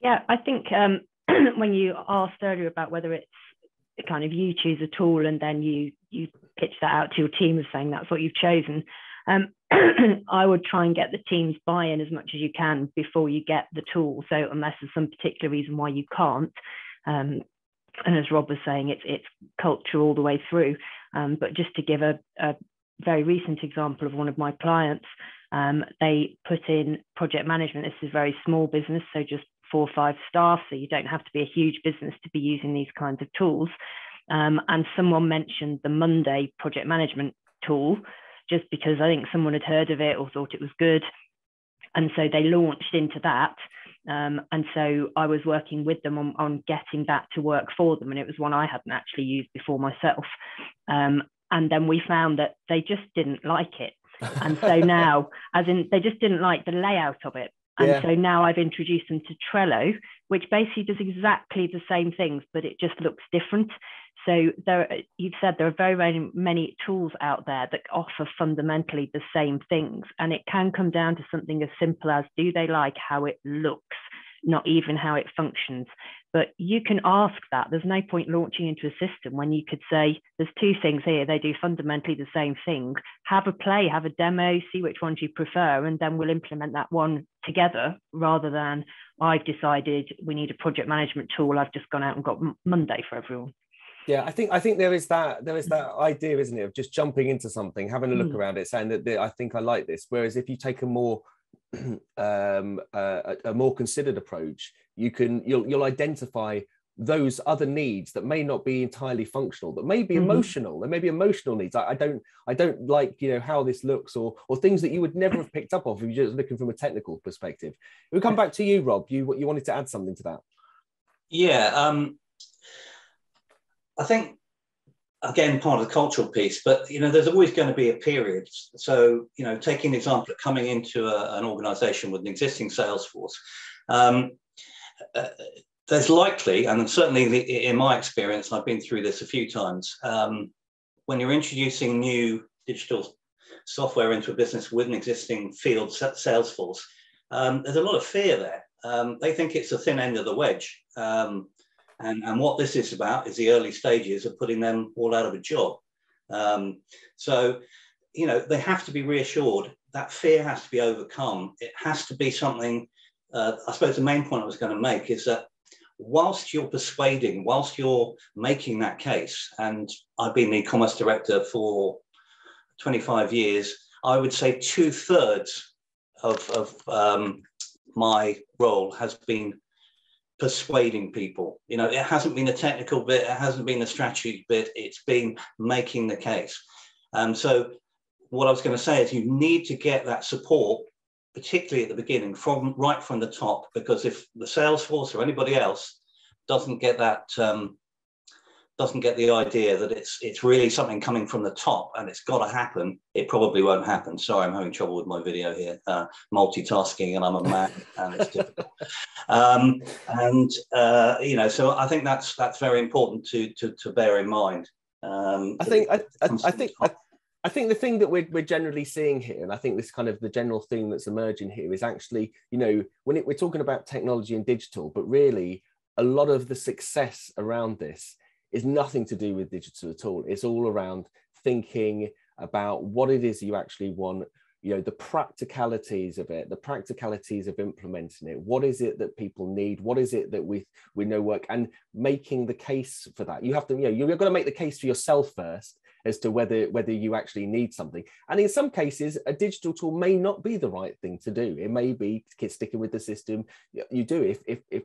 Yeah, I think um, when you asked earlier about whether it's kind of you choose a tool and then you you pitch that out to your team as saying that's what you've chosen. Um, I would try and get the team's buy-in as much as you can before you get the tool. So unless there's some particular reason why you can't, um, and as Rob was saying, it's it's culture all the way through. Um, but just to give a, a very recent example of one of my clients, um, they put in project management. This is a very small business, so just four or five staff. So you don't have to be a huge business to be using these kinds of tools. Um, and someone mentioned the Monday project management tool, just because I think someone had heard of it or thought it was good. And so they launched into that. Um, and so I was working with them on, on getting that to work for them. And it was one I hadn't actually used before myself. Um, and then we found that they just didn't like it. And so now, as in they just didn't like the layout of it. And yeah. So now I've introduced them to Trello, which basically does exactly the same things, but it just looks different. So there, you've said there are very, very many tools out there that offer fundamentally the same things. And it can come down to something as simple as, do they like how it looks, not even how it functions? But you can ask that. There's no point launching into a system when you could say, there's two things here. They do fundamentally the same thing. Have a play, have a demo, see which ones you prefer, and then we'll implement that one together rather than I've decided we need a project management tool. I've just gone out and got Monday for everyone. Yeah, I think I think there is that there is that idea, isn't it, of just jumping into something, having a look mm. around it, saying that I think I like this. Whereas if you take a more um, uh, a more considered approach, you can you'll you'll identify those other needs that may not be entirely functional, that may be mm. emotional. There may be emotional needs. I, I don't I don't like, you know, how this looks, or or things that you would never have picked up of if you're just looking from a technical perspective. We'll come back to you, Rob. You you wanted to add something to that? Yeah. Um... I think, again, part of the cultural piece, but, you know, there's always going to be a period. So, you know, taking an example of coming into a, an organisation with an existing sales force, um, uh, there's likely, and certainly the, in my experience, and I've been through this a few times, um, when you're introducing new digital software into a business with an existing field sales force, um, there's a lot of fear there. Um, they think it's the thin end of the wedge. Um, And, and what this is about is the early stages of putting them all out of a job. Um, so, you know, they have to be reassured. That fear has to be overcome. It has to be something, uh, I suppose the main point I was going to make is that whilst you're persuading, whilst you're making that case, and I've been the e-commerce director for twenty-five years, I would say two thirds of, of um, my role has been persuading people. You know, it hasn't been a technical bit, it hasn't been a strategy bit, it's been making the case. Um, so what I was going to say is you need to get that support, particularly at the beginning, from right from the top, because if the sales force or anybody else doesn't get that, um, doesn't get the idea that it's it's really something coming from the top and it's got to happen, it probably won't happen. Sorry, I'm having trouble with my video here, uh, multitasking, and I'm a man and it's difficult. Um, and uh, you know, so I think that's that's very important to to, to bear in mind. Um, I think I, I, I think I, I think the thing that we're we're generally seeing here, and I think this kind of the general theme that's emerging here is actually, you know, when it, we're talking about technology and digital, but really a lot of the success around this is nothing to do with digital at all. It's all around thinking about what it is you actually want, you know, the practicalities of it, the practicalities of implementing it. What is it that people need? What is it that we we know work? And making the case for that. You have to, you know, you've got to make the case for yourself first as to whether whether you actually need something. And in some cases, a digital tool may not be the right thing to do. It may be sticking with the system. You do if if if.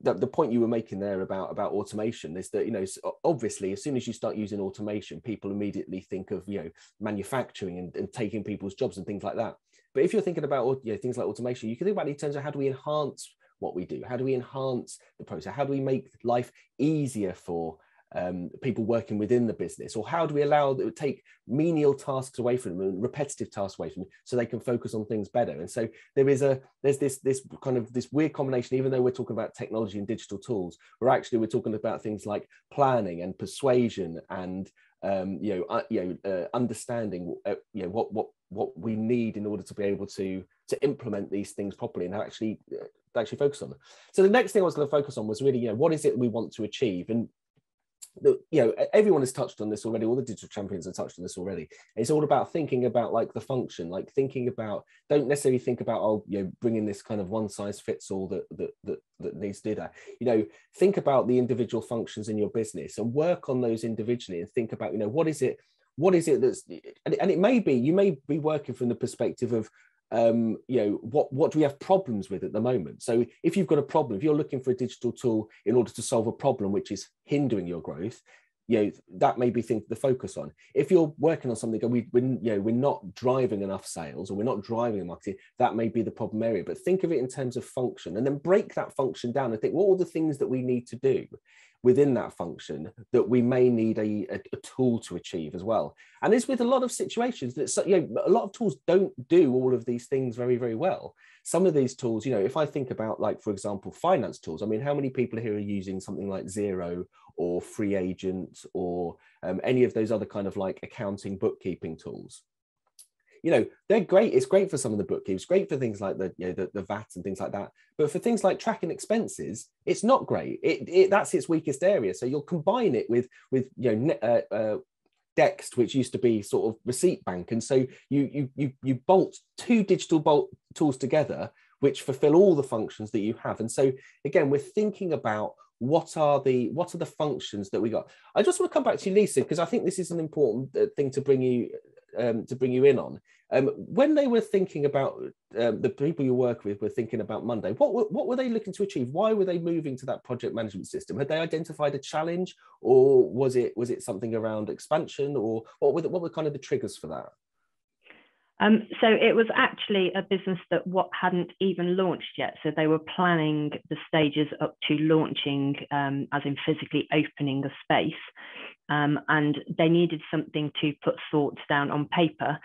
The, the point you were making there about about automation is that, you know, obviously as soon as you start using automation, people immediately think of, you know, manufacturing and, and taking people's jobs and things like that. But if you're thinking about you know, things like automation, you can think about it in terms of how do we enhance what we do? How do we enhance the process? How do we make life easier for um, people working within the business? Or how do we allow that take menial tasks away from them and repetitive tasks away from them so they can focus on things better? And so there is a, there's this, this kind of this weird combination, even though we're talking about technology and digital tools, we're actually, we're talking about things like planning and persuasion and um, you know, uh, you know, uh, understanding, uh, you know, what, what, what we need in order to be able to, to implement these things properly and how actually, uh, actually focus on them. So the next thing I was going to focus on was really, you know, what is it we want to achieve? And, the, you know, everyone has touched on this already. All the digital champions have touched on this already. It's all about thinking about like the function, like thinking about, don't necessarily think about, oh, you know, bringing this kind of one size fits all that, that, that, that needs to do that. You know, think about the individual functions in your business and work on those individually and think about, you know, what is it, what is it that's, and, and it may be, you may be working from the perspective of, Um, you know, what, what do we have problems with at the moment? So if you've got a problem, if you're looking for a digital tool in order to solve a problem which is hindering your growth, you know, that may be things to focus on. If you're working on something and we, we, you know, we're not driving enough sales or we're not driving marketing, that may be the problem area. But think of it in terms of function and then break that function down and think, what are the things that we need to do within that function that we may need a, a, a tool to achieve as well? And it's with a lot of situations that so, you know, a lot of tools don't do all of these things very, very well. Some of these tools, you know, if I think about like, for example, finance tools, I mean, how many people here are using something like Xero or FreeAgent or um, any of those other kind of like accounting bookkeeping tools? You know, they're great. It's great for some of the bookkeepers, great for things like the, you know, the, the V A T and things like that. But for things like tracking expenses, it's not great. It, it that's its weakest area. So you'll combine it with, with you know, uh, uh, Dext, which used to be sort of receipt bank. And so you, you, you, you bolt two digital bolt tools together, which fulfill all the functions that you have. And so, again, we're thinking about what are the what are the functions that we got. I just want to come back to you, Lisa, because I think this is an important thing to bring you um, to bring you in on. Um, when they were thinking about um, the people you work with were thinking about Monday, what were, what were they looking to achieve? Why were they moving to that project management system? Had they identified a challenge, or was it was it something around expansion, or what were the, what were kind of the triggers for that? Um, so it was actually a business that what hadn't even launched yet. So they were planning the stages up to launching, um, as in physically opening a space. Um, and they needed something to put thoughts down on paper.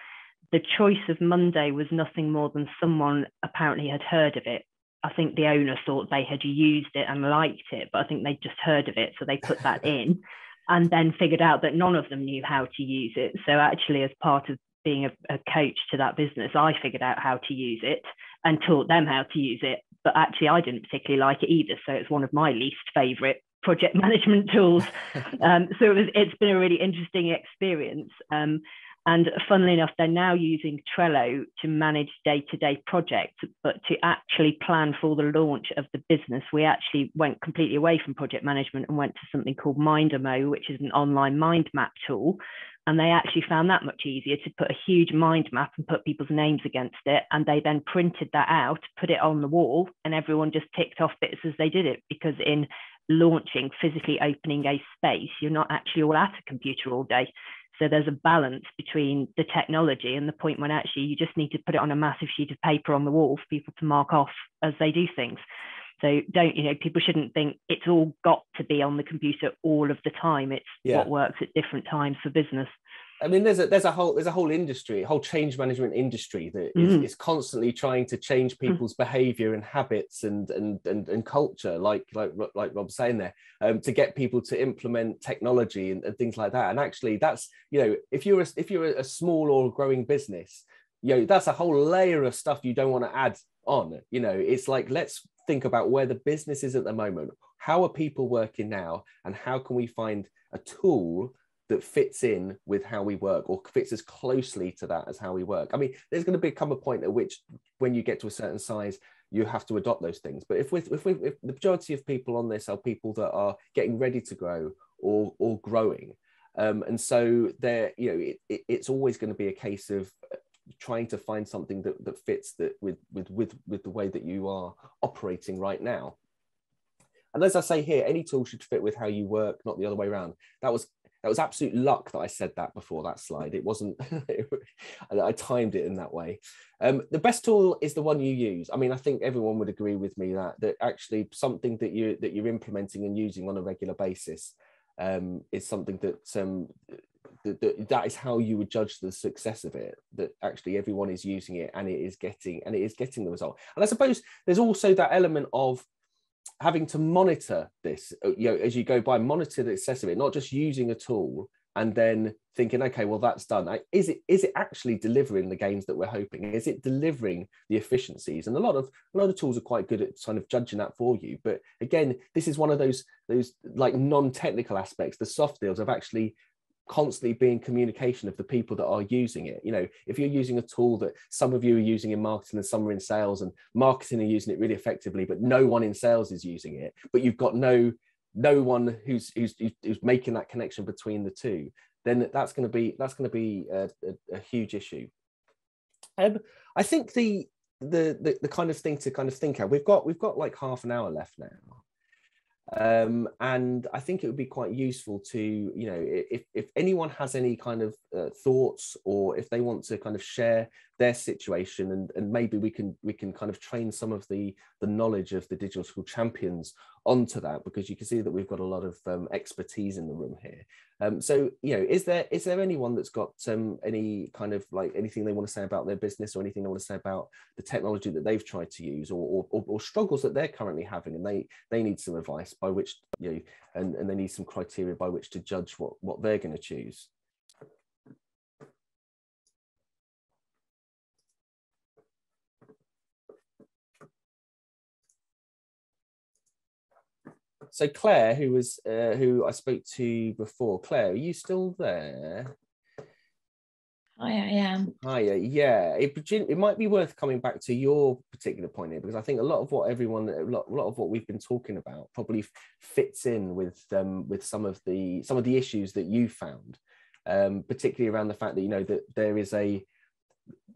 The choice of Monday was nothing more than someone apparently had heard of it. I think the owner thought they had used it and liked it, but I think they'd just heard of it. So they put that in and then figured out that none of them knew how to use it. So actually, as part of being a, a coach to that business, I figured out how to use it and taught them how to use it. But actually, I didn't particularly like it either. So it's one of my least favourite project management tools. um, so it was, it's been a really interesting experience. Um, and funnily enough, they're now using Trello to manage day-to-day projects, but to actually plan for the launch of the business, we actually went completely away from project management and went to something called Mindomo, which is an online mind map tool. And they actually found that much easier to put a huge mind map and put people's names against it. And they then printed that out, put it on the wall, and everyone just ticked off bits as they did it. Because in launching, physically opening a space, you're not actually all at a computer all day. So there's a balance between the technology and the point when actually you just need to put it on a massive sheet of paper on the wall for people to mark off as they do things. So don't, you know, people shouldn't think it's all got to be on the computer all of the time. It's yeah. what works at different times for business. I mean, there's a there's a whole there's a whole industry, a whole change management industry that mm-hmm. is, is constantly trying to change people's mm-hmm. behaviour and habits and and and and culture, like like like Rob's saying there, um, to get people to implement technology and, and things like that. And actually, that's you know, if you're a, if you're a small or growing business, you know, that's a whole layer of stuff you don't want to add on. You know, it's like let's think about where the business is at the moment. How are people working now, and how can we find a tool that fits in with how we work, or fits as closely to that as how we work? I mean, there's going to become a point at which when you get to a certain size, you have to adopt those things. But if we, if we, if the majority of people on this are people that are getting ready to grow or, or growing. Um, and so there, you know, it, it, it's always going to be a case of trying to find something that, that fits that with, with, with, with the way that you are operating right now. And as I say here, any tool should fit with how you work, not the other way around. That was That was absolute luck that I said that before that slide. It wasn't, I timed it in that way. Um, the best tool is the one you use. I mean, I think everyone would agree with me that, that actually something that, you, that you're implementing and using on a regular basis um, is something that, um, that, that that is how you would judge the success of it, that actually everyone is using it and it is getting, and it is getting the result. And I suppose there's also that element of having to monitor this, you know, as you go by, monitor the success of it, not just using a tool and then thinking, okay, well, that's done. Is it is it actually delivering the gains that we're hoping? Is it delivering the efficiencies? And a lot of a lot of tools are quite good at kind of judging that for you. But again, this is one of those those like non-technical aspects, the soft skills of actually constantly being communication of the people that are using it. You know, if you're using a tool that some of you are using in marketing and some are in sales, and marketing are using it really effectively, but no one in sales is using it, but you've got no no one who's who's, who's making that connection between the two, then that's going to be that's going to be a, a, a huge issue. Um, I think the, the the the kind of thing to kind of think of, we've got we've got like half an hour left now. Um, and I think it would be quite useful to, you know, if, if anyone has any kind of uh, thoughts, or if they want to kind of share their situation, and, and maybe we can we can kind of train some of the, the knowledge of the digital school champions onto that, because you can see that we've got a lot of um, expertise in the room here. Um, so, you know, is there is there anyone that's got um, any kind of like anything they want to say about their business, or anything they want to say about the technology that they've tried to use, or, or, or struggles that they're currently having, and they they need some advice by which, you know, and, and they need some criteria by which to judge what, what they're going to choose? So Claire, who was uh, who I spoke to before, Claire, are you still there? Hi, I am. Hi, yeah. It, it might be worth coming back to your particular point here, because I think a lot of what everyone, a lot, a lot of what we've been talking about, probably fits in with um, with some of the some of the issues that you found, um, particularly around the fact that, you know, that there is a,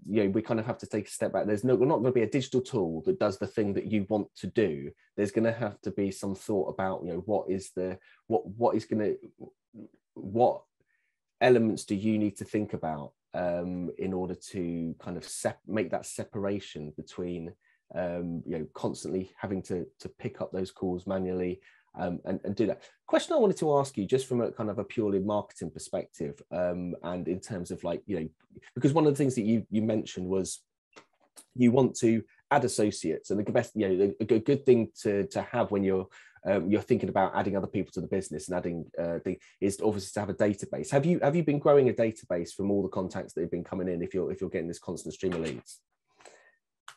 you know, we kind of have to take a step back. There's no, we're not going to be a digital tool that does the thing that you want to do. There's going to have to be some thought about, you know, what is the, what, what is going to, what elements do you need to think about um, in order to kind of sep make that separation between, um, you know, constantly having to, to pick up those calls manually um, and, and do that. Question I wanted to ask you, just from a kind of a purely marketing perspective, um, and in terms of like, you know, because one of the things that you, you mentioned was you want to add associates, and the best, you know, a good thing to, to have when you're, um, you're thinking about adding other people to the business and adding uh, the, is obviously to have a database. Have you, have you been growing a database from all the contacts that have been coming in, if you're, if you're getting this constant stream of leads?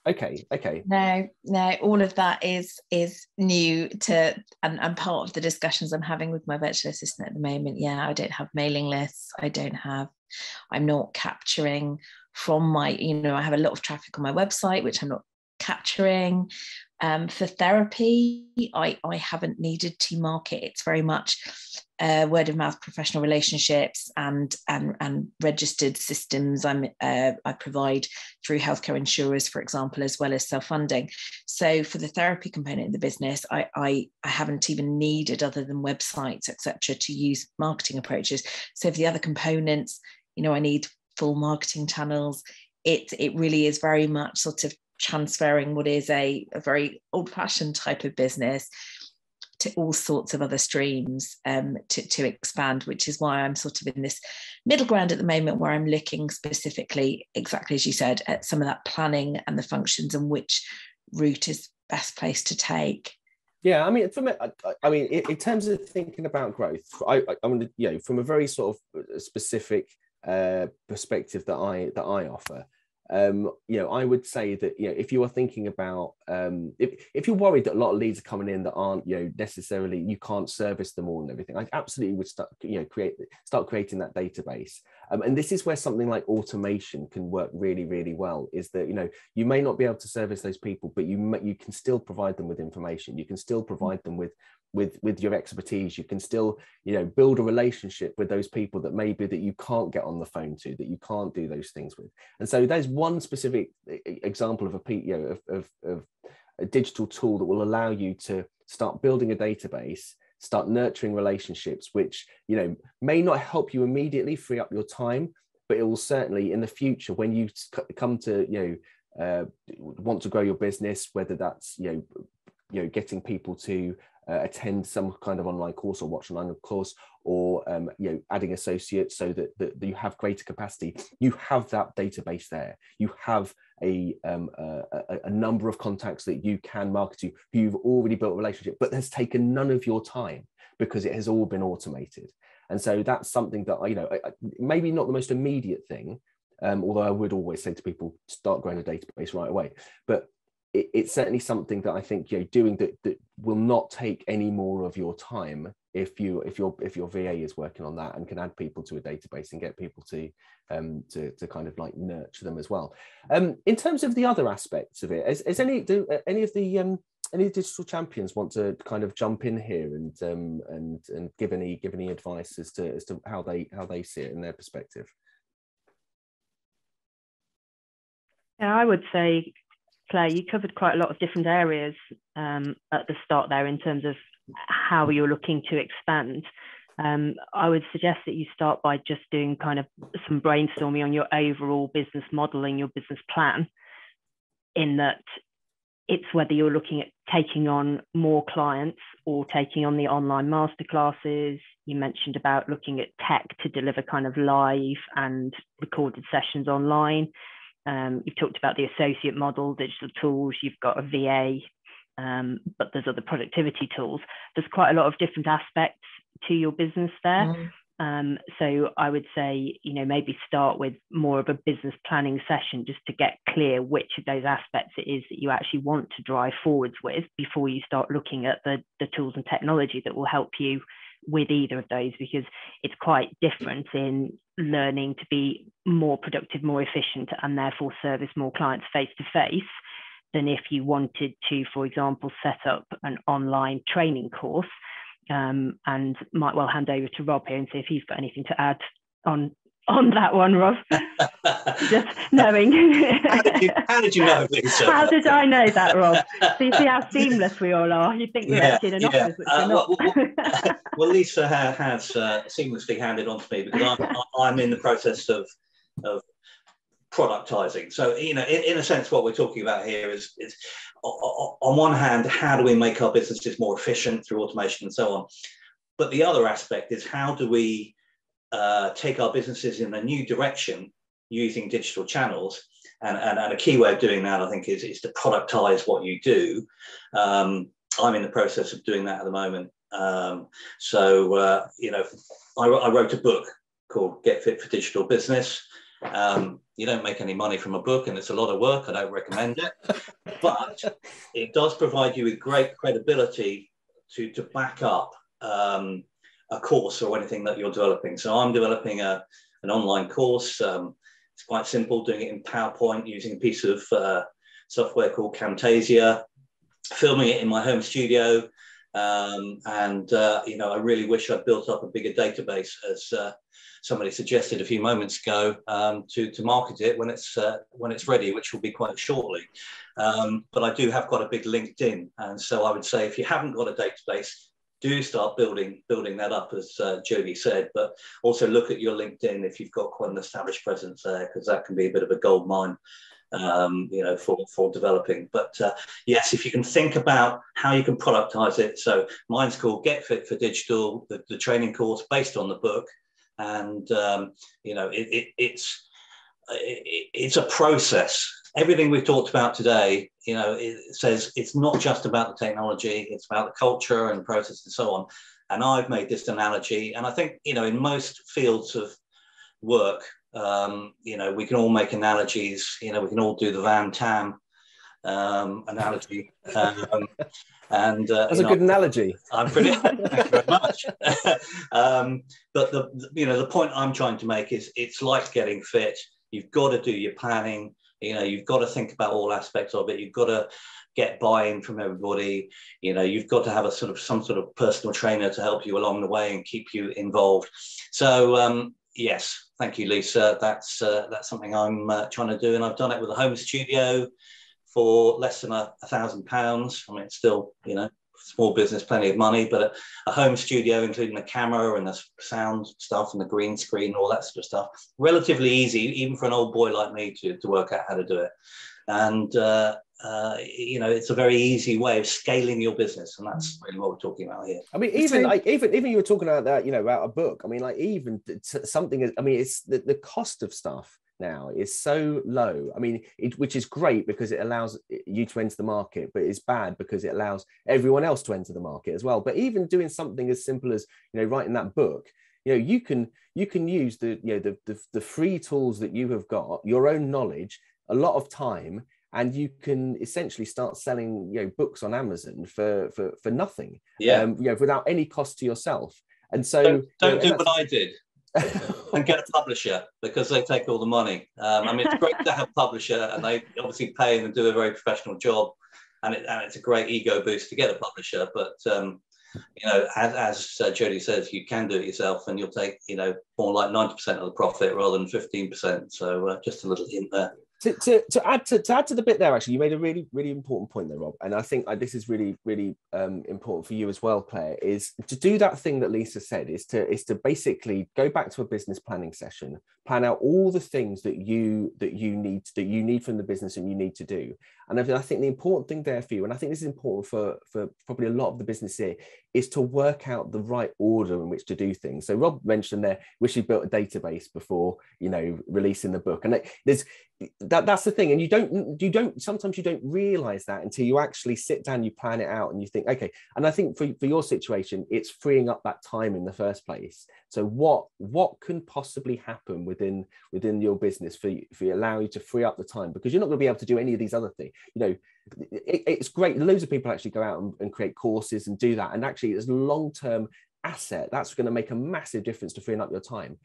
Okay, okay. No, no, all of that is is new to, and, and part of the discussions I'm having with my virtual assistant at the moment. Yeah, I don't have mailing lists. I don't have, I'm not capturing from my, you know, I have a lot of traffic on my website, which I'm not capturing. Um, for therapy, I, I haven't needed to market. It's very much uh, word of mouth, professional relationships, and and, and registered systems I'm, uh, I provide through healthcare insurers, for example, as well as self-funding. So for the therapy component of the business, I, I, I haven't even needed, other than websites, et cetera, to use marketing approaches. So for the other components, you know, I need full marketing channels. It, it really is very much sort of transferring what is a, a very old-fashioned type of business to all sorts of other streams um, to, to expand, which is why I'm sort of in this middle ground at the moment, where I'm looking specifically, exactly as you said, at some of that planning and the functions and which route is best place to take. Yeah, I mean, from a, I, I mean, in terms of thinking about growth, I, I, I'm, you know, from a very sort of specific uh, perspective that I that I offer. Um, you know, I would say that, you know, if you are thinking about, um, if, if you're worried that a lot of leads are coming in that aren't, you know, necessarily, you can't service them all and everything, I absolutely would start, you know, create, start creating that database. Um, and this is where something like automation can work really, really well, is that, you know, you may not be able to service those people, but you may, you can still provide them with information. You can still provide them with with with your expertise. You can still, you know, build a relationship with those people that maybe that you can't get on the phone to, that you can't do those things with. And so there's one specific example of a, you know, of, of, of a digital tool that will allow you to start building a database, start nurturing relationships, which, you know, may not help you immediately free up your time, but it will certainly in the future, when you come to, you know, uh, want to grow your business, whether that's, you know, you know, getting people to uh, attend some kind of online course or watch an online course, or, um, you know, adding associates so that, that you have greater capacity. You have that database there. You have a, um, a, a number of contacts that you can market to, who you've already built a relationship, but has taken none of your time because it has all been automated. And so that's something that, you know, maybe not the most immediate thing, um, although I would always say to people, start growing a database right away. But it's certainly something that I think, you know, doing that, that will not take any more of your time if you if your if your V A is working on that and can add people to a database and get people to um to to kind of like nurture them as well. Um, in terms of the other aspects of it, is, is any do any of the um any digital champions want to kind of jump in here and um and and give any give any advice as to as to how they how they see it in their perspective? Yeah, I would say, Claire, you covered quite a lot of different areas um, at the start there in terms of how you're looking to expand. Um, I would suggest that you start by just doing kind of some brainstorming on your overall business model and your business plan, in that it's whether you're looking at taking on more clients or taking on the online masterclasses. You mentioned about looking at tech to deliver kind of live and recorded sessions online. Um, you've talked about the associate model, digital tools, you've got a V A, um, but there's other productivity tools. There's quite a lot of different aspects to your business there. Mm. Um, so I would say, you know, maybe start with more of a business planning session just to get clear which of those aspects it is that you actually want to drive forwards with before you start looking at the, the tools and technology that will help you with either of those, because it's quite different in learning to be more productive, more efficient, and therefore service more clients face to face than if you wanted to, for example, set up an online training course. Um, and might well hand over to Rob here and see if he's got anything to add on on that one, Rob. Just knowing. How did you, how did you know, Lisa? How did I know that, Rob? So you see how seamless we all are. You think we're yeah, in an yeah. office, which uh, we're not. Well, well, Lisa has uh, seamlessly handed on to me, because I'm, I'm in the process of of productizing. So, you know, in, in a sense, what we're talking about here is, is on one hand, how do we make our businesses more efficient through automation and so on? But the other aspect is, how do we Uh, take our businesses in a new direction using digital channels? And, and, and a key way of doing that, I think, is, is to productize what you do. Um, I'm in the process of doing that at the moment. Um, so, uh, you know, I, I wrote a book called Get Fit for Digital Business. Um, you don't make any money from a book, and it's a lot of work. I don't recommend it. But it does provide you with great credibility to, to back up um, a course or anything that you're developing. So I'm developing a, an online course. Um, it's quite simple, doing it in PowerPoint, using a piece of uh, software called Camtasia, filming it in my home studio. Um, and, uh, you know, I really wish I'd built up a bigger database, as uh, somebody suggested a few moments ago, um, to, to market it when it's, uh, when it's ready, which will be quite shortly. Um, but I do have quite a big LinkedIn. And so I would say, if you haven't got a database, do start building building that up, as uh, Jody said, but also look at your LinkedIn if you've got quite an established presence there, because that can be a bit of a gold mine, um, you know, for, for developing. But uh, yes, if you can think about how you can productize it. So mine's called Get Fit for Digital, the, the training course based on the book. And, um, you know, it, it, it's, it, it's a process. Everything we've talked about today, you know, it says it's not just about the technology, it's about the culture and the process and so on. And I've made this analogy, and I think, you know, in most fields of work, um, you know, we can all make analogies, you know, we can all do the Van Tam um, analogy. Um, and uh, That's a know, good analogy. I'm pretty, thank you very much. um, but, the you know, the point I'm trying to make is, it's like getting fit. You've got to do your planning. You know, you've got to think about all aspects of it. You've got to get buy-in from everybody. You know, you've got to have a sort of some sort of personal trainer to help you along the way and keep you involved. So, um, yes, thank you, Lisa. That's uh, that's something I'm uh, trying to do. And I've done it with a home studio for less than a, a thousand pounds. I mean, it's still, you know, small business, plenty of money, but a, a home studio, including the camera and the sound stuff and the green screen, all that sort of stuff, relatively easy, even for an old boy like me to, to work out how to do it. And, uh, uh, you know, it's a very easy way of scaling your business. And that's really what we're talking about here. I mean, even like, even even you were talking about that, you know, about a book. I mean, like even something, I mean, it's the, the cost of stuff now is so low. I mean, it, which is great because it allows you to enter the market, but it's bad because it allows everyone else to enter the market as well. But even doing something as simple as, you know, writing that book, you know, you can you can use the, you know, the, the, the free tools that you have got, your own knowledge, a lot of time, and you can essentially start selling, you know, books on Amazon for for, for nothing, yeah, um, you know, without any cost to yourself. And so don't, don't you know, do what I did and get a publisher, because they take all the money. Um, I mean, it's great to have a publisher, and they obviously pay and do a very professional job, and it, and it's a great ego boost to get a publisher. But um, you know, as, as uh, Jody says, you can do it yourself, and you'll take, you know, more like ninety percent of the profit rather than fifteen percent. So uh, just a little hint there. To, to, to, add to, to add to the bit there, actually, you made a really, really important point there, Rob. And I think I, this is really, really um, important for you as well, Claire, is to do that thing that Lisa said, is to is to basically go back to a business planning session, plan out all the things that you that you need that you need from the business and you need to do. And I think the important thing there for you, and I think this is important for, for probably a lot of the business here, is to work out the right order in which to do things. So Rob mentioned there, wish you built a database before, you know, releasing the book. And it, there's that that's the thing. And you don't, you don't, sometimes you don't realize that until you actually sit down, you plan it out and you think, okay. And I think for, for your situation, it's freeing up that time in the first place. So what, what can possibly happen within, within your business for you, for you, allow you to free up the time, because you're not going to be able to do any of these other things. You know, it, it's great. Loads of people actually go out and, and create courses and do that. And actually, it's a long-term asset that's going to make a massive difference to freeing up your time.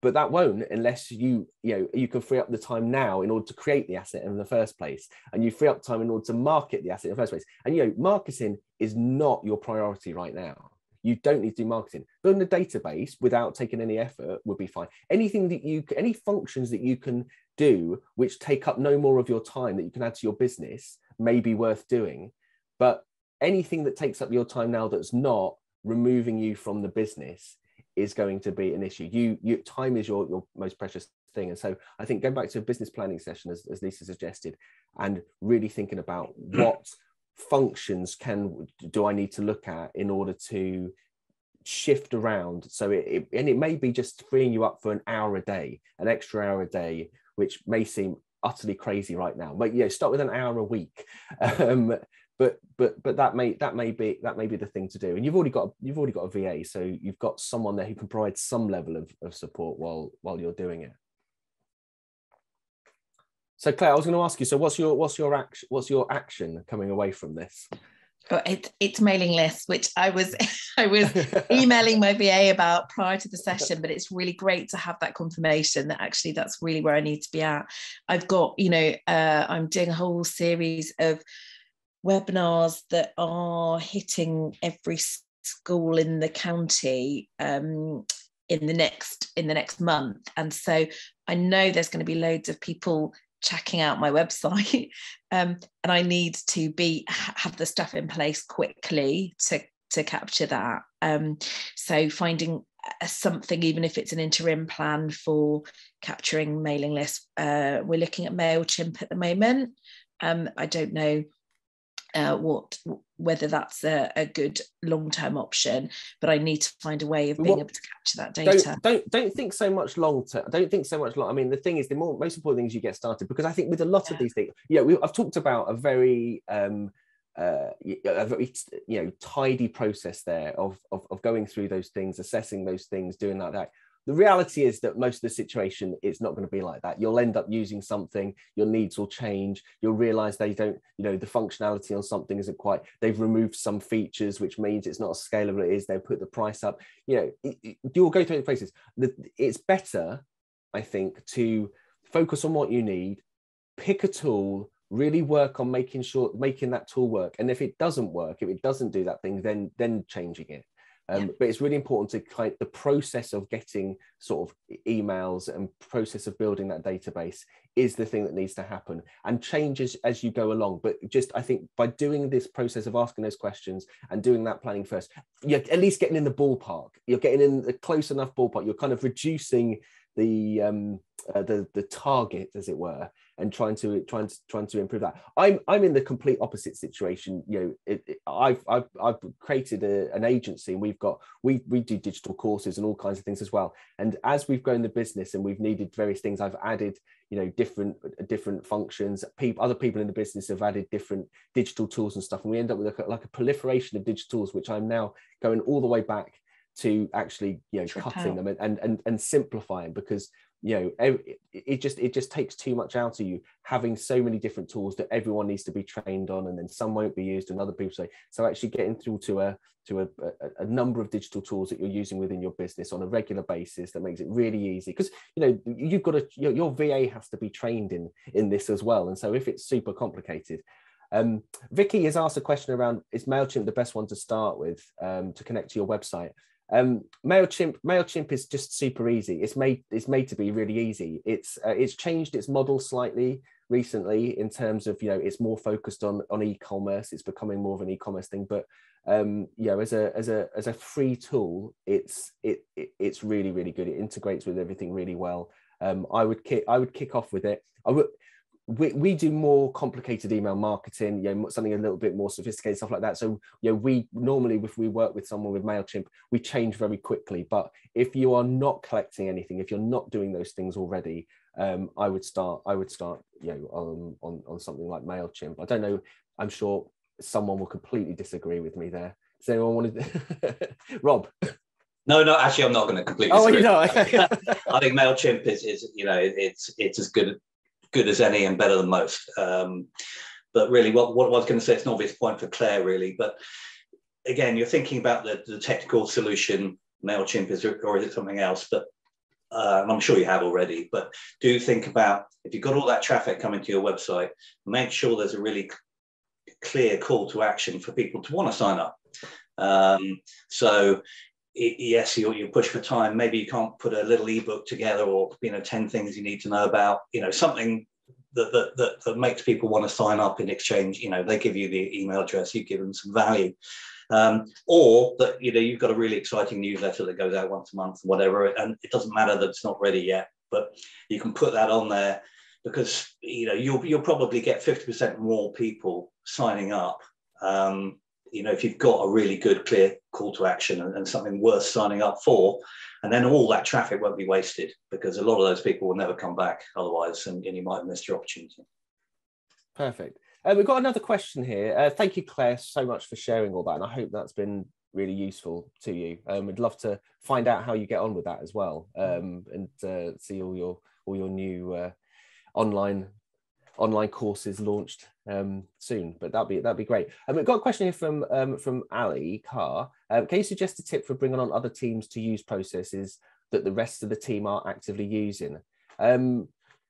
But that won't unless you, you know, you can free up the time now in order to create the asset in the first place, and you free up time in order to market the asset in the first place. And you know, marketing is not your priority right now. You don't need to do marketing. Building a database without taking any effort would be fine. Anything that you, any functions that you can do which take up no more of your time that you can add to your business may be worth doing. But anything that takes up your time now that's not removing you from the business is going to be an issue. You, you time is your, your most precious thing. And so I think going back to a business planning session, as, as Lisa suggested, and really thinking about what functions can do I need to look at in order to shift around. So it, it and it may be just freeing you up for an hour a day, an extra hour a day, which may seem utterly crazy right now. But you know, start with an hour a week. Um, but but but that may that may be that may be the thing to do. And you've already got you've already got a V A, so you've got someone there who can provide some level of, of support while while you're doing it. So Claire, I was going to ask you, so what's your what's your action what's your action coming away from this? Oh, it, it's mailing lists, which I was I was emailing my V A about prior to the session, but it's really great to have that confirmation that actually that's really where I need to be at. I've got, you know, uh, I'm doing a whole series of webinars that are hitting every school in the county um, in the next in the next month, and so I know there's going to be loads of people checking out my website, um, and I need to be have the stuff in place quickly to to capture that. Um, so finding something, even if it's an interim plan for capturing mailing lists. Uh, we're looking at Mailchimp at the moment. Um, I don't know uh, what whether that's a, a good long-term option, but I need to find a way of being what, able to capture that data. Don't, don't, don't think so much long-term. Don't think so much long. I mean, the thing is, the more, most important thing is you get started, because I think with a lot yeah. of these things, you know, we, I've talked about a very, um, uh, a very, you know, tidy process there of, of, of going through those things, assessing those things, doing like that. The reality is that most of the situation, it's not going to be like that. You'll end up using something, your needs will change, you'll realize they don't, you know, the functionality on something isn't quite, they've removed some features, which means it's not as scalable as it is, they'll put the price up, you know, it, it, you'll go through the places. The, it's better, I think, to focus on what you need, pick a tool, really work on making sure, making that tool work. And if it doesn't work, if it doesn't do that thing, then, then changing it. Um, yeah. But it's really important to kind of, the process of getting sort of emails and process of building that database is the thing that needs to happen, and changes as you go along. But just, I think by doing this process of asking those questions and doing that planning first, you're at least getting in the ballpark. You're getting in the close enough ballpark. You're kind of reducing the um, uh, the the target, as it were, and trying to trying to trying to improve that. I'm I'm in the complete opposite situation. You know, it, it, I've, I've I've created a, an agency, and we've got we we do digital courses and all kinds of things as well. And as we've grown the business and we've needed various things, I've added, you know, different different functions. People, other people in the business have added different digital tools and stuff, and we end up with a, like a proliferation of digital tools, which I'm now going all the way back to actually, you know, Trip cutting out. them and, and and and simplifying, because, you know, it, it just it just takes too much out of you having so many different tools that everyone needs to be trained on, and then some won't be used and other people say. So actually getting through to a to a, a, a number of digital tools that you're using within your business on a regular basis, that makes it really easy, because, you know, you've got to, your, your V A has to be trained in in this as well. And so if it's super complicated. Um, Vicky has asked a question around, is MailChimp the best one to start with um, to connect to your website? Um, MailChimp, MailChimp is just super easy. It's made, it's made to be really easy. It's, uh, it's changed its model slightly recently in terms of, you know, it's more focused on, on e-commerce. It's becoming more of an e-commerce thing, but, um, you know, as a, as a, as a free tool, it's, it, it it's really, really good. It integrates with everything really well. Um, I would kick, I would kick off with it. I would, We, we do more complicated email marketing, you know, something a little bit more sophisticated, stuff like that. So, you know, we normally, if we work with someone with MailChimp, we change very quickly. But if you are not collecting anything, if you're not doing those things already, um, I would start, I would start, you know, on, on, on something like MailChimp. I don't know, I'm sure someone will completely disagree with me there. Does anyone want to, Rob? No, no, actually, I'm not going to completely disagree. Oh, you know, I think MailChimp is, is, you know, it's, it's as good good as any and better than most. Um, but really, what, what I was going to say, it's an obvious point for Claire, really, but again, you're thinking about the, the technical solution, MailChimp, is, or is it something else? But uh, I'm sure you have already, but do think about, if you've got all that traffic coming to your website, make sure there's a really clear call to action for people to want to sign up. Um, so yes, you you push for time. Maybe you can't put a little ebook together, or, you know, ten things you need to know about. You know, something that that that, that makes people want to sign up in exchange. You know, they give you the email address, you give them some value, um, or that, you know, you've got a really exciting newsletter that goes out once a month, whatever. And it doesn't matter that it's not ready yet, but you can put that on there, because, you know, you'll you'll probably get fifty percent more people signing up. Um, You know, if you've got a really good, clear call to action and, and something worth signing up for, and then all that traffic won't be wasted, because a lot of those people will never come back otherwise, and, and you might miss your opportunity. Perfect. Uh, we've got another question here. Uh, thank you, Claire, so much for sharing all that, and I hope that's been really useful to you. Um, we'd love to find out how you get on with that as well, um, and uh, see all your all your new uh, online. online courses launched um, soon, but that'd be that'd be great. And um, we've got a question here from um, from Ali Carr. Um, can you suggest a tip for bringing on other teams to use processes that the rest of the team are actively using? Um,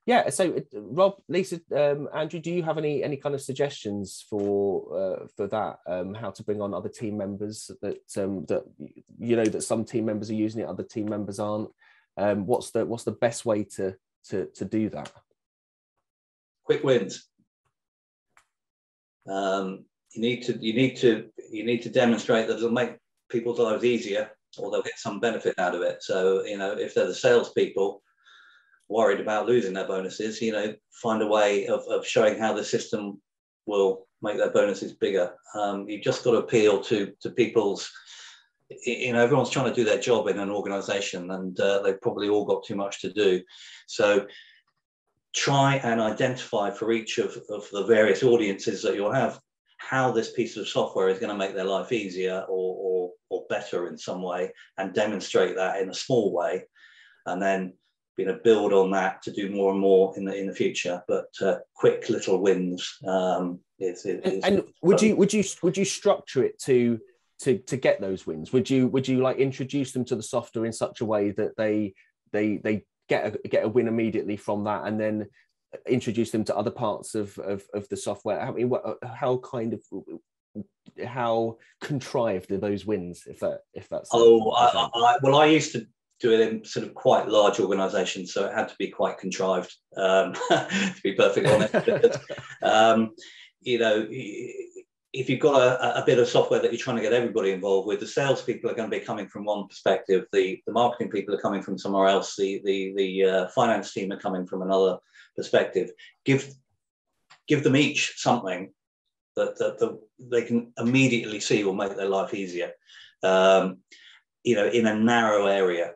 yeah. So, uh, Rob, Lisa, um, Andrew, do you have any any kind of suggestions for uh, for that? Um, how to bring on other team members that um, that you know that some team members are using it, other team members aren't. Um, what's the what's the best way to to to do that? Quick wins. Um, you need to you need to you need to demonstrate that it'll make people's lives easier, or they'll get some benefit out of it. So, you know, if they're the salespeople worried about losing their bonuses, you know, find a way of, of showing how the system will make their bonuses bigger. Um, you've just got to appeal to to people's. You know, everyone's trying to do their job in an organisation, and uh, they've probably all got too much to do. So. Try and identify for each of, of the various audiences that you'll have how this piece of software is going to make their life easier or, or, or better in some way, and demonstrate that in a small way, and then, you know, build on that to do more and more in the in the future. But uh, quick little wins. Um, is, is, and and would you would you would you structure it to? To, to get those wins? Would you would you like introduce them to the software in such a way that they they they Get a, get a win immediately from that, and then introduce them to other parts of, of, of the software? I mean, what, how kind of how contrived are those wins, if that if that's oh I, I, well I used to do it in sort of quite large organizations, so it had to be quite contrived, um to be perfectly honest. Because, um you know, if you've got a, a bit of software that you're trying to get everybody involved with, the salespeople are going to be coming from one perspective, the, the marketing people are coming from somewhere else, the the the uh, finance team are coming from another perspective. Give give them each something that, that, that they can immediately see will make their life easier, um, you know, in a narrow area.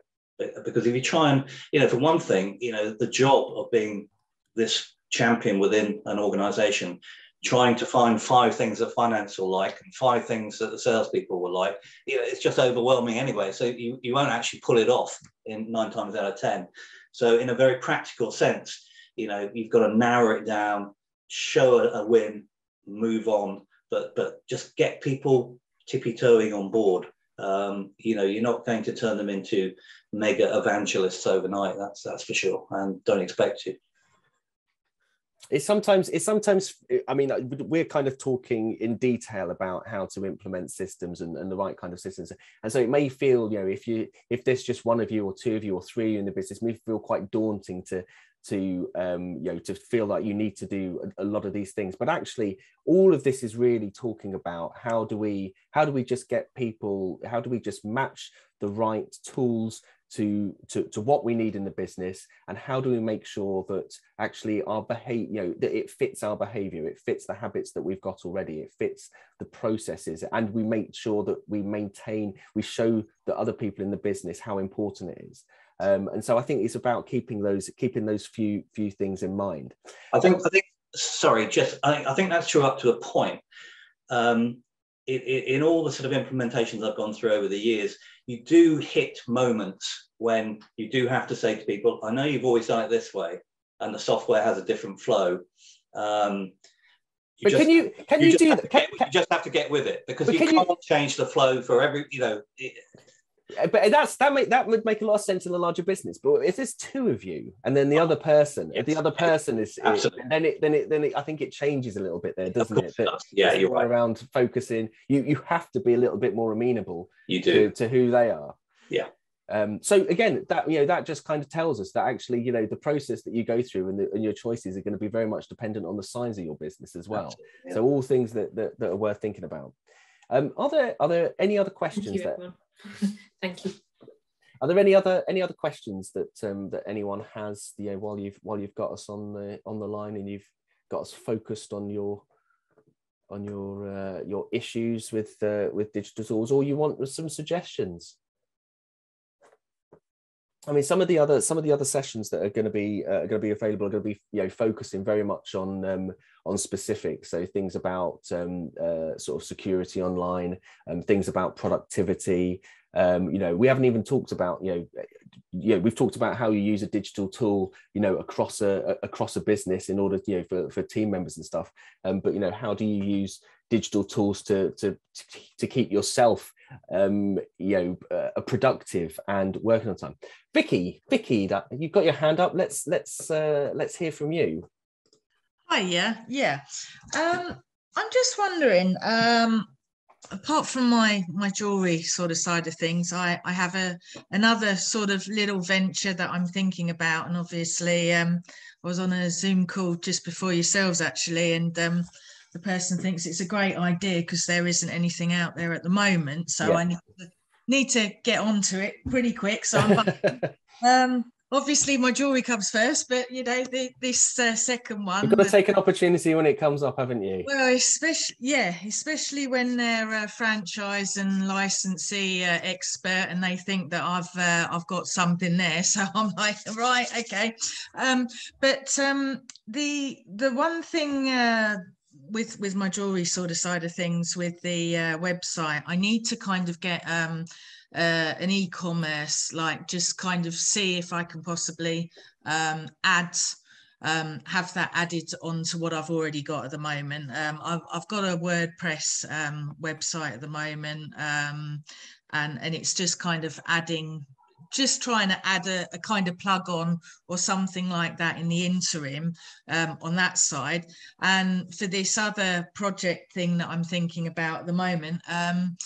Because if you try and, you know, for one thing, you know, the job of being this champion within an organisation, trying to find five things that finance will like and five things that the salespeople will like, you know, it's just overwhelming anyway. So you, you won't actually pull it off in nine times out of ten. So in a very practical sense, you know, you've got to narrow it down, show a, a win, move on, but but just get people tippy-toeing on board. Um, you know, you're not going to turn them into mega evangelists overnight. That's that's for sure, and don't expect to. It's sometimes, it's sometimes, I mean, we're kind of talking in detail about how to implement systems and, and the right kind of systems. And so it may feel, you know, if you, if there's just one of you or two of you or three of you in the business, it may feel quite daunting to, to, um, you know, to feel like you need to do a, a lot of these things. But actually, all of this is really talking about how do we, how do we just get people, how do we just match the right tools To, to to what we need in the business, and how do we make sure that actually our behavior, you know, that it fits our behavior, it fits the habits that we've got already, it fits the processes, and we make sure that we maintain, we show the other people in the business how important it is. Um, and so I think it's about keeping those keeping those few few things in mind. I think I think sorry, just I, I think that's true up to a point. Um, In, in all the sort of implementations I've gone through over the years, you do hit moments when you do have to say to people, I know you've always done it this way, and the software has a different flow. Um, but just, can you can you, you do that? Can, get, can, you just have to get with it, because you can can't you, change the flow for every, you know. It, But that's that make that would make a lot of sense in a larger business. But if there's two of you, and then the other person, yes. if the other person is, is then it then it then it, I think it changes a little bit there, doesn't it? it does. Yeah, you're right. Around focusing, you you have to be a little bit more amenable. You do to, to who they are. Yeah. Um, so again, that you know that just kind of tells us that actually you know the process that you go through and, the, and your choices are going to be very much dependent on the size of your business as well. Yeah. So all things that, that that are worth thinking about. Um, are there are there any other questions there? Thank you. Are there any other any other questions that um, that anyone has? You know, while you've while you've got us on the on the line and you've got us focused on your on your uh, your issues with uh, with digital tools, or you want some suggestions? I mean, some of the other some of the other sessions that are going to be uh, going to be available are going to be you know focusing very much on um, on specifics, so things about um, uh, sort of security online, and um, things about productivity. Um, you know, we haven't even talked about you know you know we've talked about how you use a digital tool you know across a, a across a business in order you know for, for team members and stuff. Um, but you know, how do you use digital tools to to to keep yourself um you know uh, productive and working on time? Vicky, Vicky, that you've got your hand up. Let's let's uh, let's hear from you. Hi, yeah, yeah. Um, I'm just wondering. Um, apart from my my jewelry sort of side of things, I I have a another sort of little venture that I'm thinking about, and obviously um, I was on a Zoom call just before yourselves actually, and um. the person thinks it's a great idea because there isn't anything out there at the moment. So yeah. I need to, need to get onto it pretty quick. So I'm, um, obviously my jewellery comes first, but you know, the, this uh, second one. You've got to but, take an opportunity when it comes up, haven't you? Well, especially, yeah, especially when they're a franchise and licensee uh, expert, and they think that I've uh, I've got something there. So I'm like, right, okay. Um, but um, the the one thing. Uh, with with my jewelry sort of side of things, with the uh, website, I need to kind of get um uh, an e-commerce, like just kind of see if I can possibly um add um have that added onto what I've already got at the moment. um I've, I've got a WordPress um website at the moment, um and and it's just kind of adding just trying to add a, a kind of plug on or something like that in the interim um, on that side. And for this other project thing that I'm thinking about at the moment, um,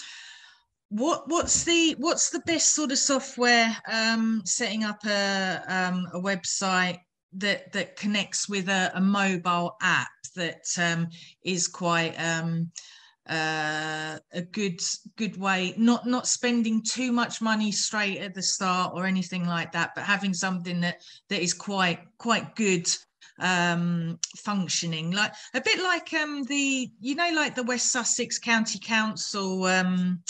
what what's the what's the best sort of software um, setting up a um, a website that that connects with a, a mobile app that um, is quite um, uh, a good good way, not not spending too much money straight at the start or anything like that, but having something that that is quite quite good um functioning, like a bit like um the you know like the West Sussex County Council, um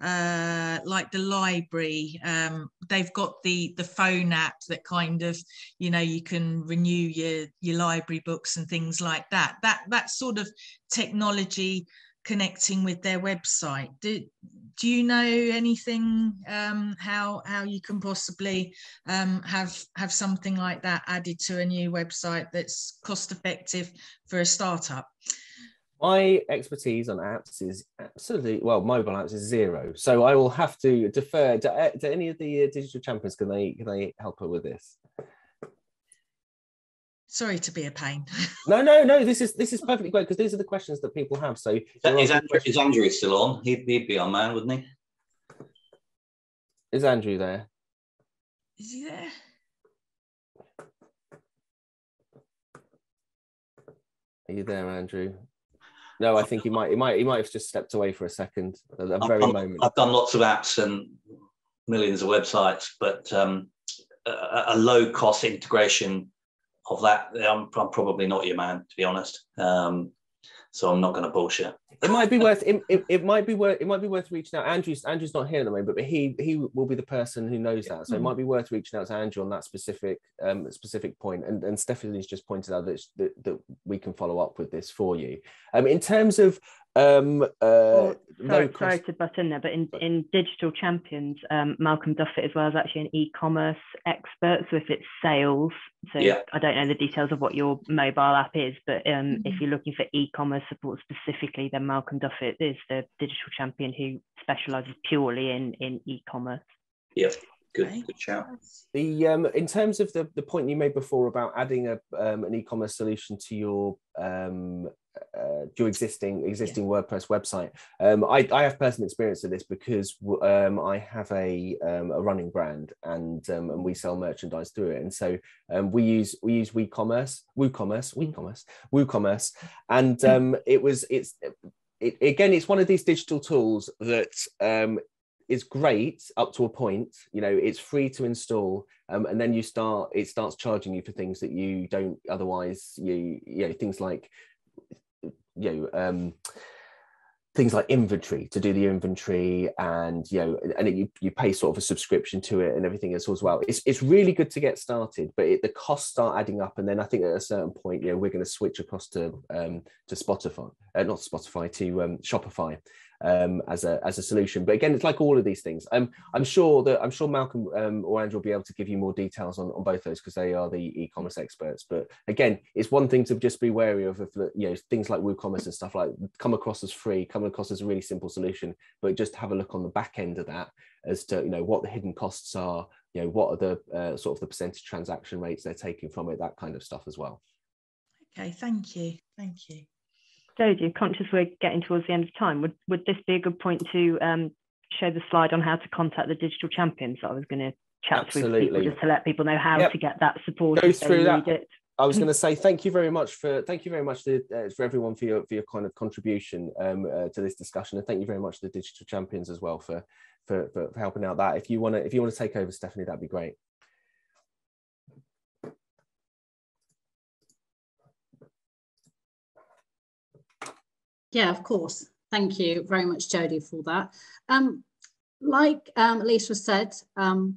uh like the library, um they've got the the phone app that kind of, you know, you can renew your your library books and things like that, that that sort of technology connecting with their website. Do do you know anything um how how you can possibly um have have something like that added to a new website that's cost effective for a startup? My expertise on apps is absolutely, well, mobile apps is zero. So I will have to defer. Do, do any of the digital champions, can they can they help her with this? Sorry to be a pain. No, no, no. This is this is perfectly great because these are the questions that people have. So is Andrew, is Andrew still on? He'd, he'd be on, man, wouldn't he? Is Andrew there? Is he there? Are you there, Andrew? No, I think he might. He might. He might have just stepped away for a second. At the very I've, moment. I've done lots of apps and millions of websites, but um, a, a low-cost integration of that, I'm, I'm probably not your man, to be honest. Um, so I'm not going to bullshit. It might be worth. It, it, it might be worth. It might be worth reaching out. Andrew's Andrew's not here at the moment, but he he will be the person who knows that. So mm-hmm. It might be worth reaching out to Andrew on that specific um, specific point. And and Stephanie's just pointed out that, that that we can follow up with this for you. Um, in terms of um, uh, oh, sorry, sorry to butt in there, but in in digital champions, um, Malcolm Duffett as well is actually an e-commerce expert. So if it's sales, so yeah. I don't know the details of what your mobile app is, but um, mm-hmm. if you're looking for e-commerce support specifically, then Malcolm Duffett is the digital champion who specialises purely in in e-commerce. Yep, good, okay. Good shout. The um, in terms of the the point you made before about adding a um, an e-commerce solution to your um, uh, your existing existing yeah. WordPress website, um, I I have personal experience of this because um, I have a um, a running brand and um, and we sell merchandise through it, and so um, we use we use WooCommerce WooCommerce WooCommerce WooCommerce, and um, it was it's. It, again, it's one of these digital tools that um, is great up to a point. You know, it's free to install, um, and then you start. It starts charging you for things that you don't otherwise. You, you know, things like, you know, um, things like inventory, to do the inventory, and you know, and it, you you pay sort of a subscription to it and everything else as well. It's it's really good to get started, but it, the costs start adding up, and then I think at a certain point, you know, we're going to switch across to um, to Spotify. Uh, not Spotify, to um, Shopify um, as a as a solution. But again, it's like all of these things. Um, I'm sure that I'm sure Malcolm um, or Andrew will be able to give you more details on, on both those because they are the e-commerce experts. But again, it's one thing to just be wary of, if, you know, things like WooCommerce and stuff like come across as free, come across as a really simple solution, but just have a look on the back end of that as to, you know, what the hidden costs are, you know, what are the uh, sort of the percentage transaction rates they're taking from it, that kind of stuff as well. Okay, thank you, thank you. Jody, conscious we're getting towards the end of time, would, would this be a good point to um, show the slide on how to contact the digital champions that I was going to chat Absolutely. With people, just to let people know how yep. to get that support. Go through that. It. I was going to say thank you very much for thank you very much to, uh, for everyone for your for your kind of contribution um, uh, to this discussion, and thank you very much to the digital champions as well for for, for helping out that. If you want to if you want to take over, Stephanie, that'd be great. Yeah, of course. Thank you very much, Jody, for that. Um, like um, Lisa said, um,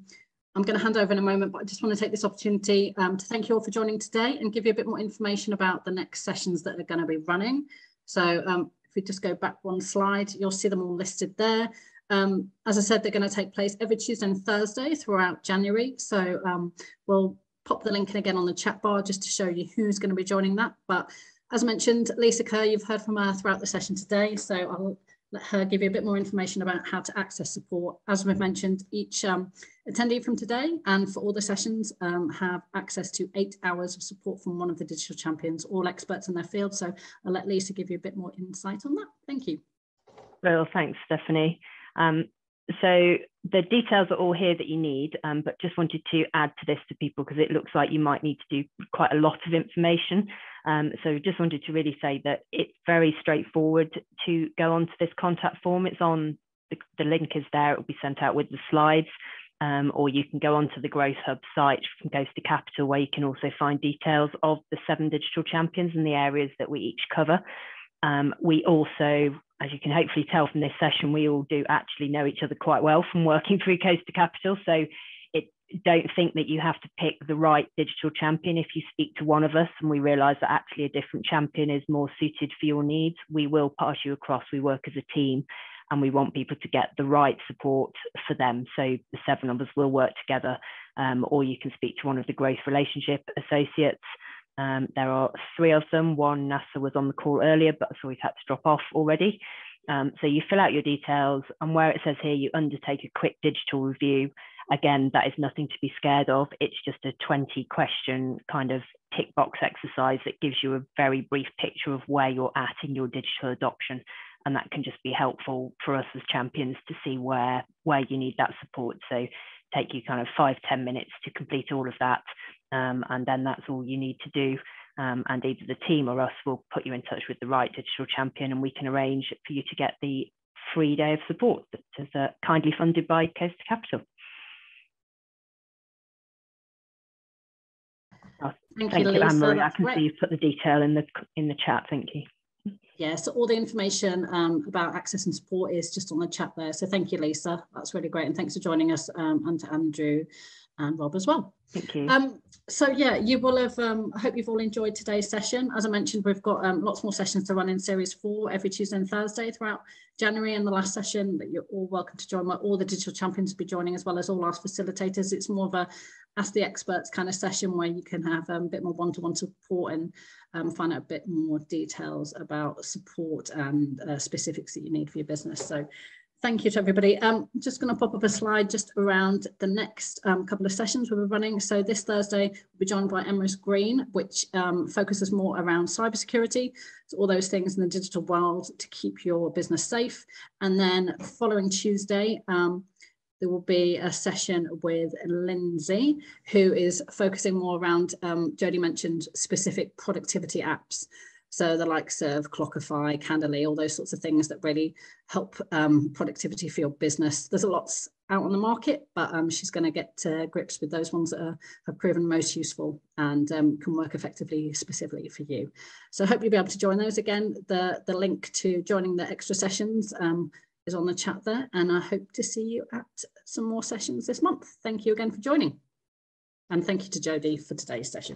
I'm going to hand over in a moment, but I just want to take this opportunity um, to thank you all for joining today and give you a bit more information about the next sessions that are going to be running. So um, if we just go back one slide, you'll see them all listed there. Um, as I said, they're going to take place every Tuesday and Thursday throughout January. So um, we'll pop the link in again on the chat bar just to show you who's going to be joining that. But as mentioned, Lisa Kerr, you've heard from her throughout the session today, so I'll let her give you a bit more information about how to access support. As we've mentioned, each um, attendee from today and for all the sessions um, have access to eight hours of support from one of the digital champions, all experts in their field. So I'll let Lisa give you a bit more insight on that. Thank you. Well, thanks, Stephanie. Um, so the details are all here that you need, um, but just wanted to add to this to people because it looks like you might need to do quite a lot of information. Um, so just wanted to really say that it's very straightforward to go onto this contact form. It's on, the, the link is there, it will be sent out with the slides, um, or you can go onto the Growth Hub site from Coast to Capital, where you can also find details of the seven digital champions and the areas that we each cover. Um, we also, as you can hopefully tell from this session, we all do actually know each other quite well from working through Coast to Capital. So it, don't think that you have to pick the right digital champion. If you speak to one of us and we realise that actually a different champion is more suited for your needs, we will pass you across. We work as a team and we want people to get the right support for them. So the seven of us will work together, um, or you can speak to one of the growth relationship associates. Um, there are three of them. One, NASA, was on the call earlier, but so we've had to drop off already. Um, so you fill out your details, and where it says here, you undertake a quick digital review. Again, that is nothing to be scared of. It's just a twenty question kind of tick box exercise that gives you a very brief picture of where you're at in your digital adoption. And that can just be helpful for us as champions to see where, where you need that support. So take you kind of five, ten minutes to complete all of that. Um, and then that's all you need to do. Um, and either the team or us will put you in touch with the right digital champion, and we can arrange for you to get the free day of support that is uh, kindly funded by Coast to Capital. Oh, thank, thank you, you Anne Marie. I can great. see you've put the detail in the in the chat. Thank you. Yeah, so all the information um, about access and support is just on the chat there. So thank you, Lisa. That's really great. And thanks for joining us, um, and to Andrew and Rob as well. Thank you. Um, so yeah, you will have, um, I hope you've all enjoyed today's session. As I mentioned, we've got um, lots more sessions to run in series four every Tuesday and Thursday throughout January, and the last session that you're all welcome to join, where all the digital champions will be joining, as well as all our facilitators. It's more of a ask the experts kind of session where you can have um, a bit more one-to-one support and um, find out a bit more details about support and uh, specifics that you need for your business. So thank you to everybody. I'm um, just going to pop up a slide just around the next um, couple of sessions we'll be running. So this Thursday, we'll be joined by Emrys Green, which um, focuses more around cybersecurity, so all those things in the digital world to keep your business safe. And then following Tuesday, um, there will be a session with Lindsay, who is focusing more around, um, Jody mentioned, specific productivity apps. So the likes of Clockify, Candely, all those sorts of things that really help um, productivity for your business. There's a lot out on the market, but um, she's going to get to grips with those ones that are, have proven most useful and um, can work effectively specifically for you. So I hope you'll be able to join those again. The, the link to joining the extra sessions um, is on the chat there, and I hope to see you at some more sessions this month. Thank you again for joining, and thank you to Jody for today's session.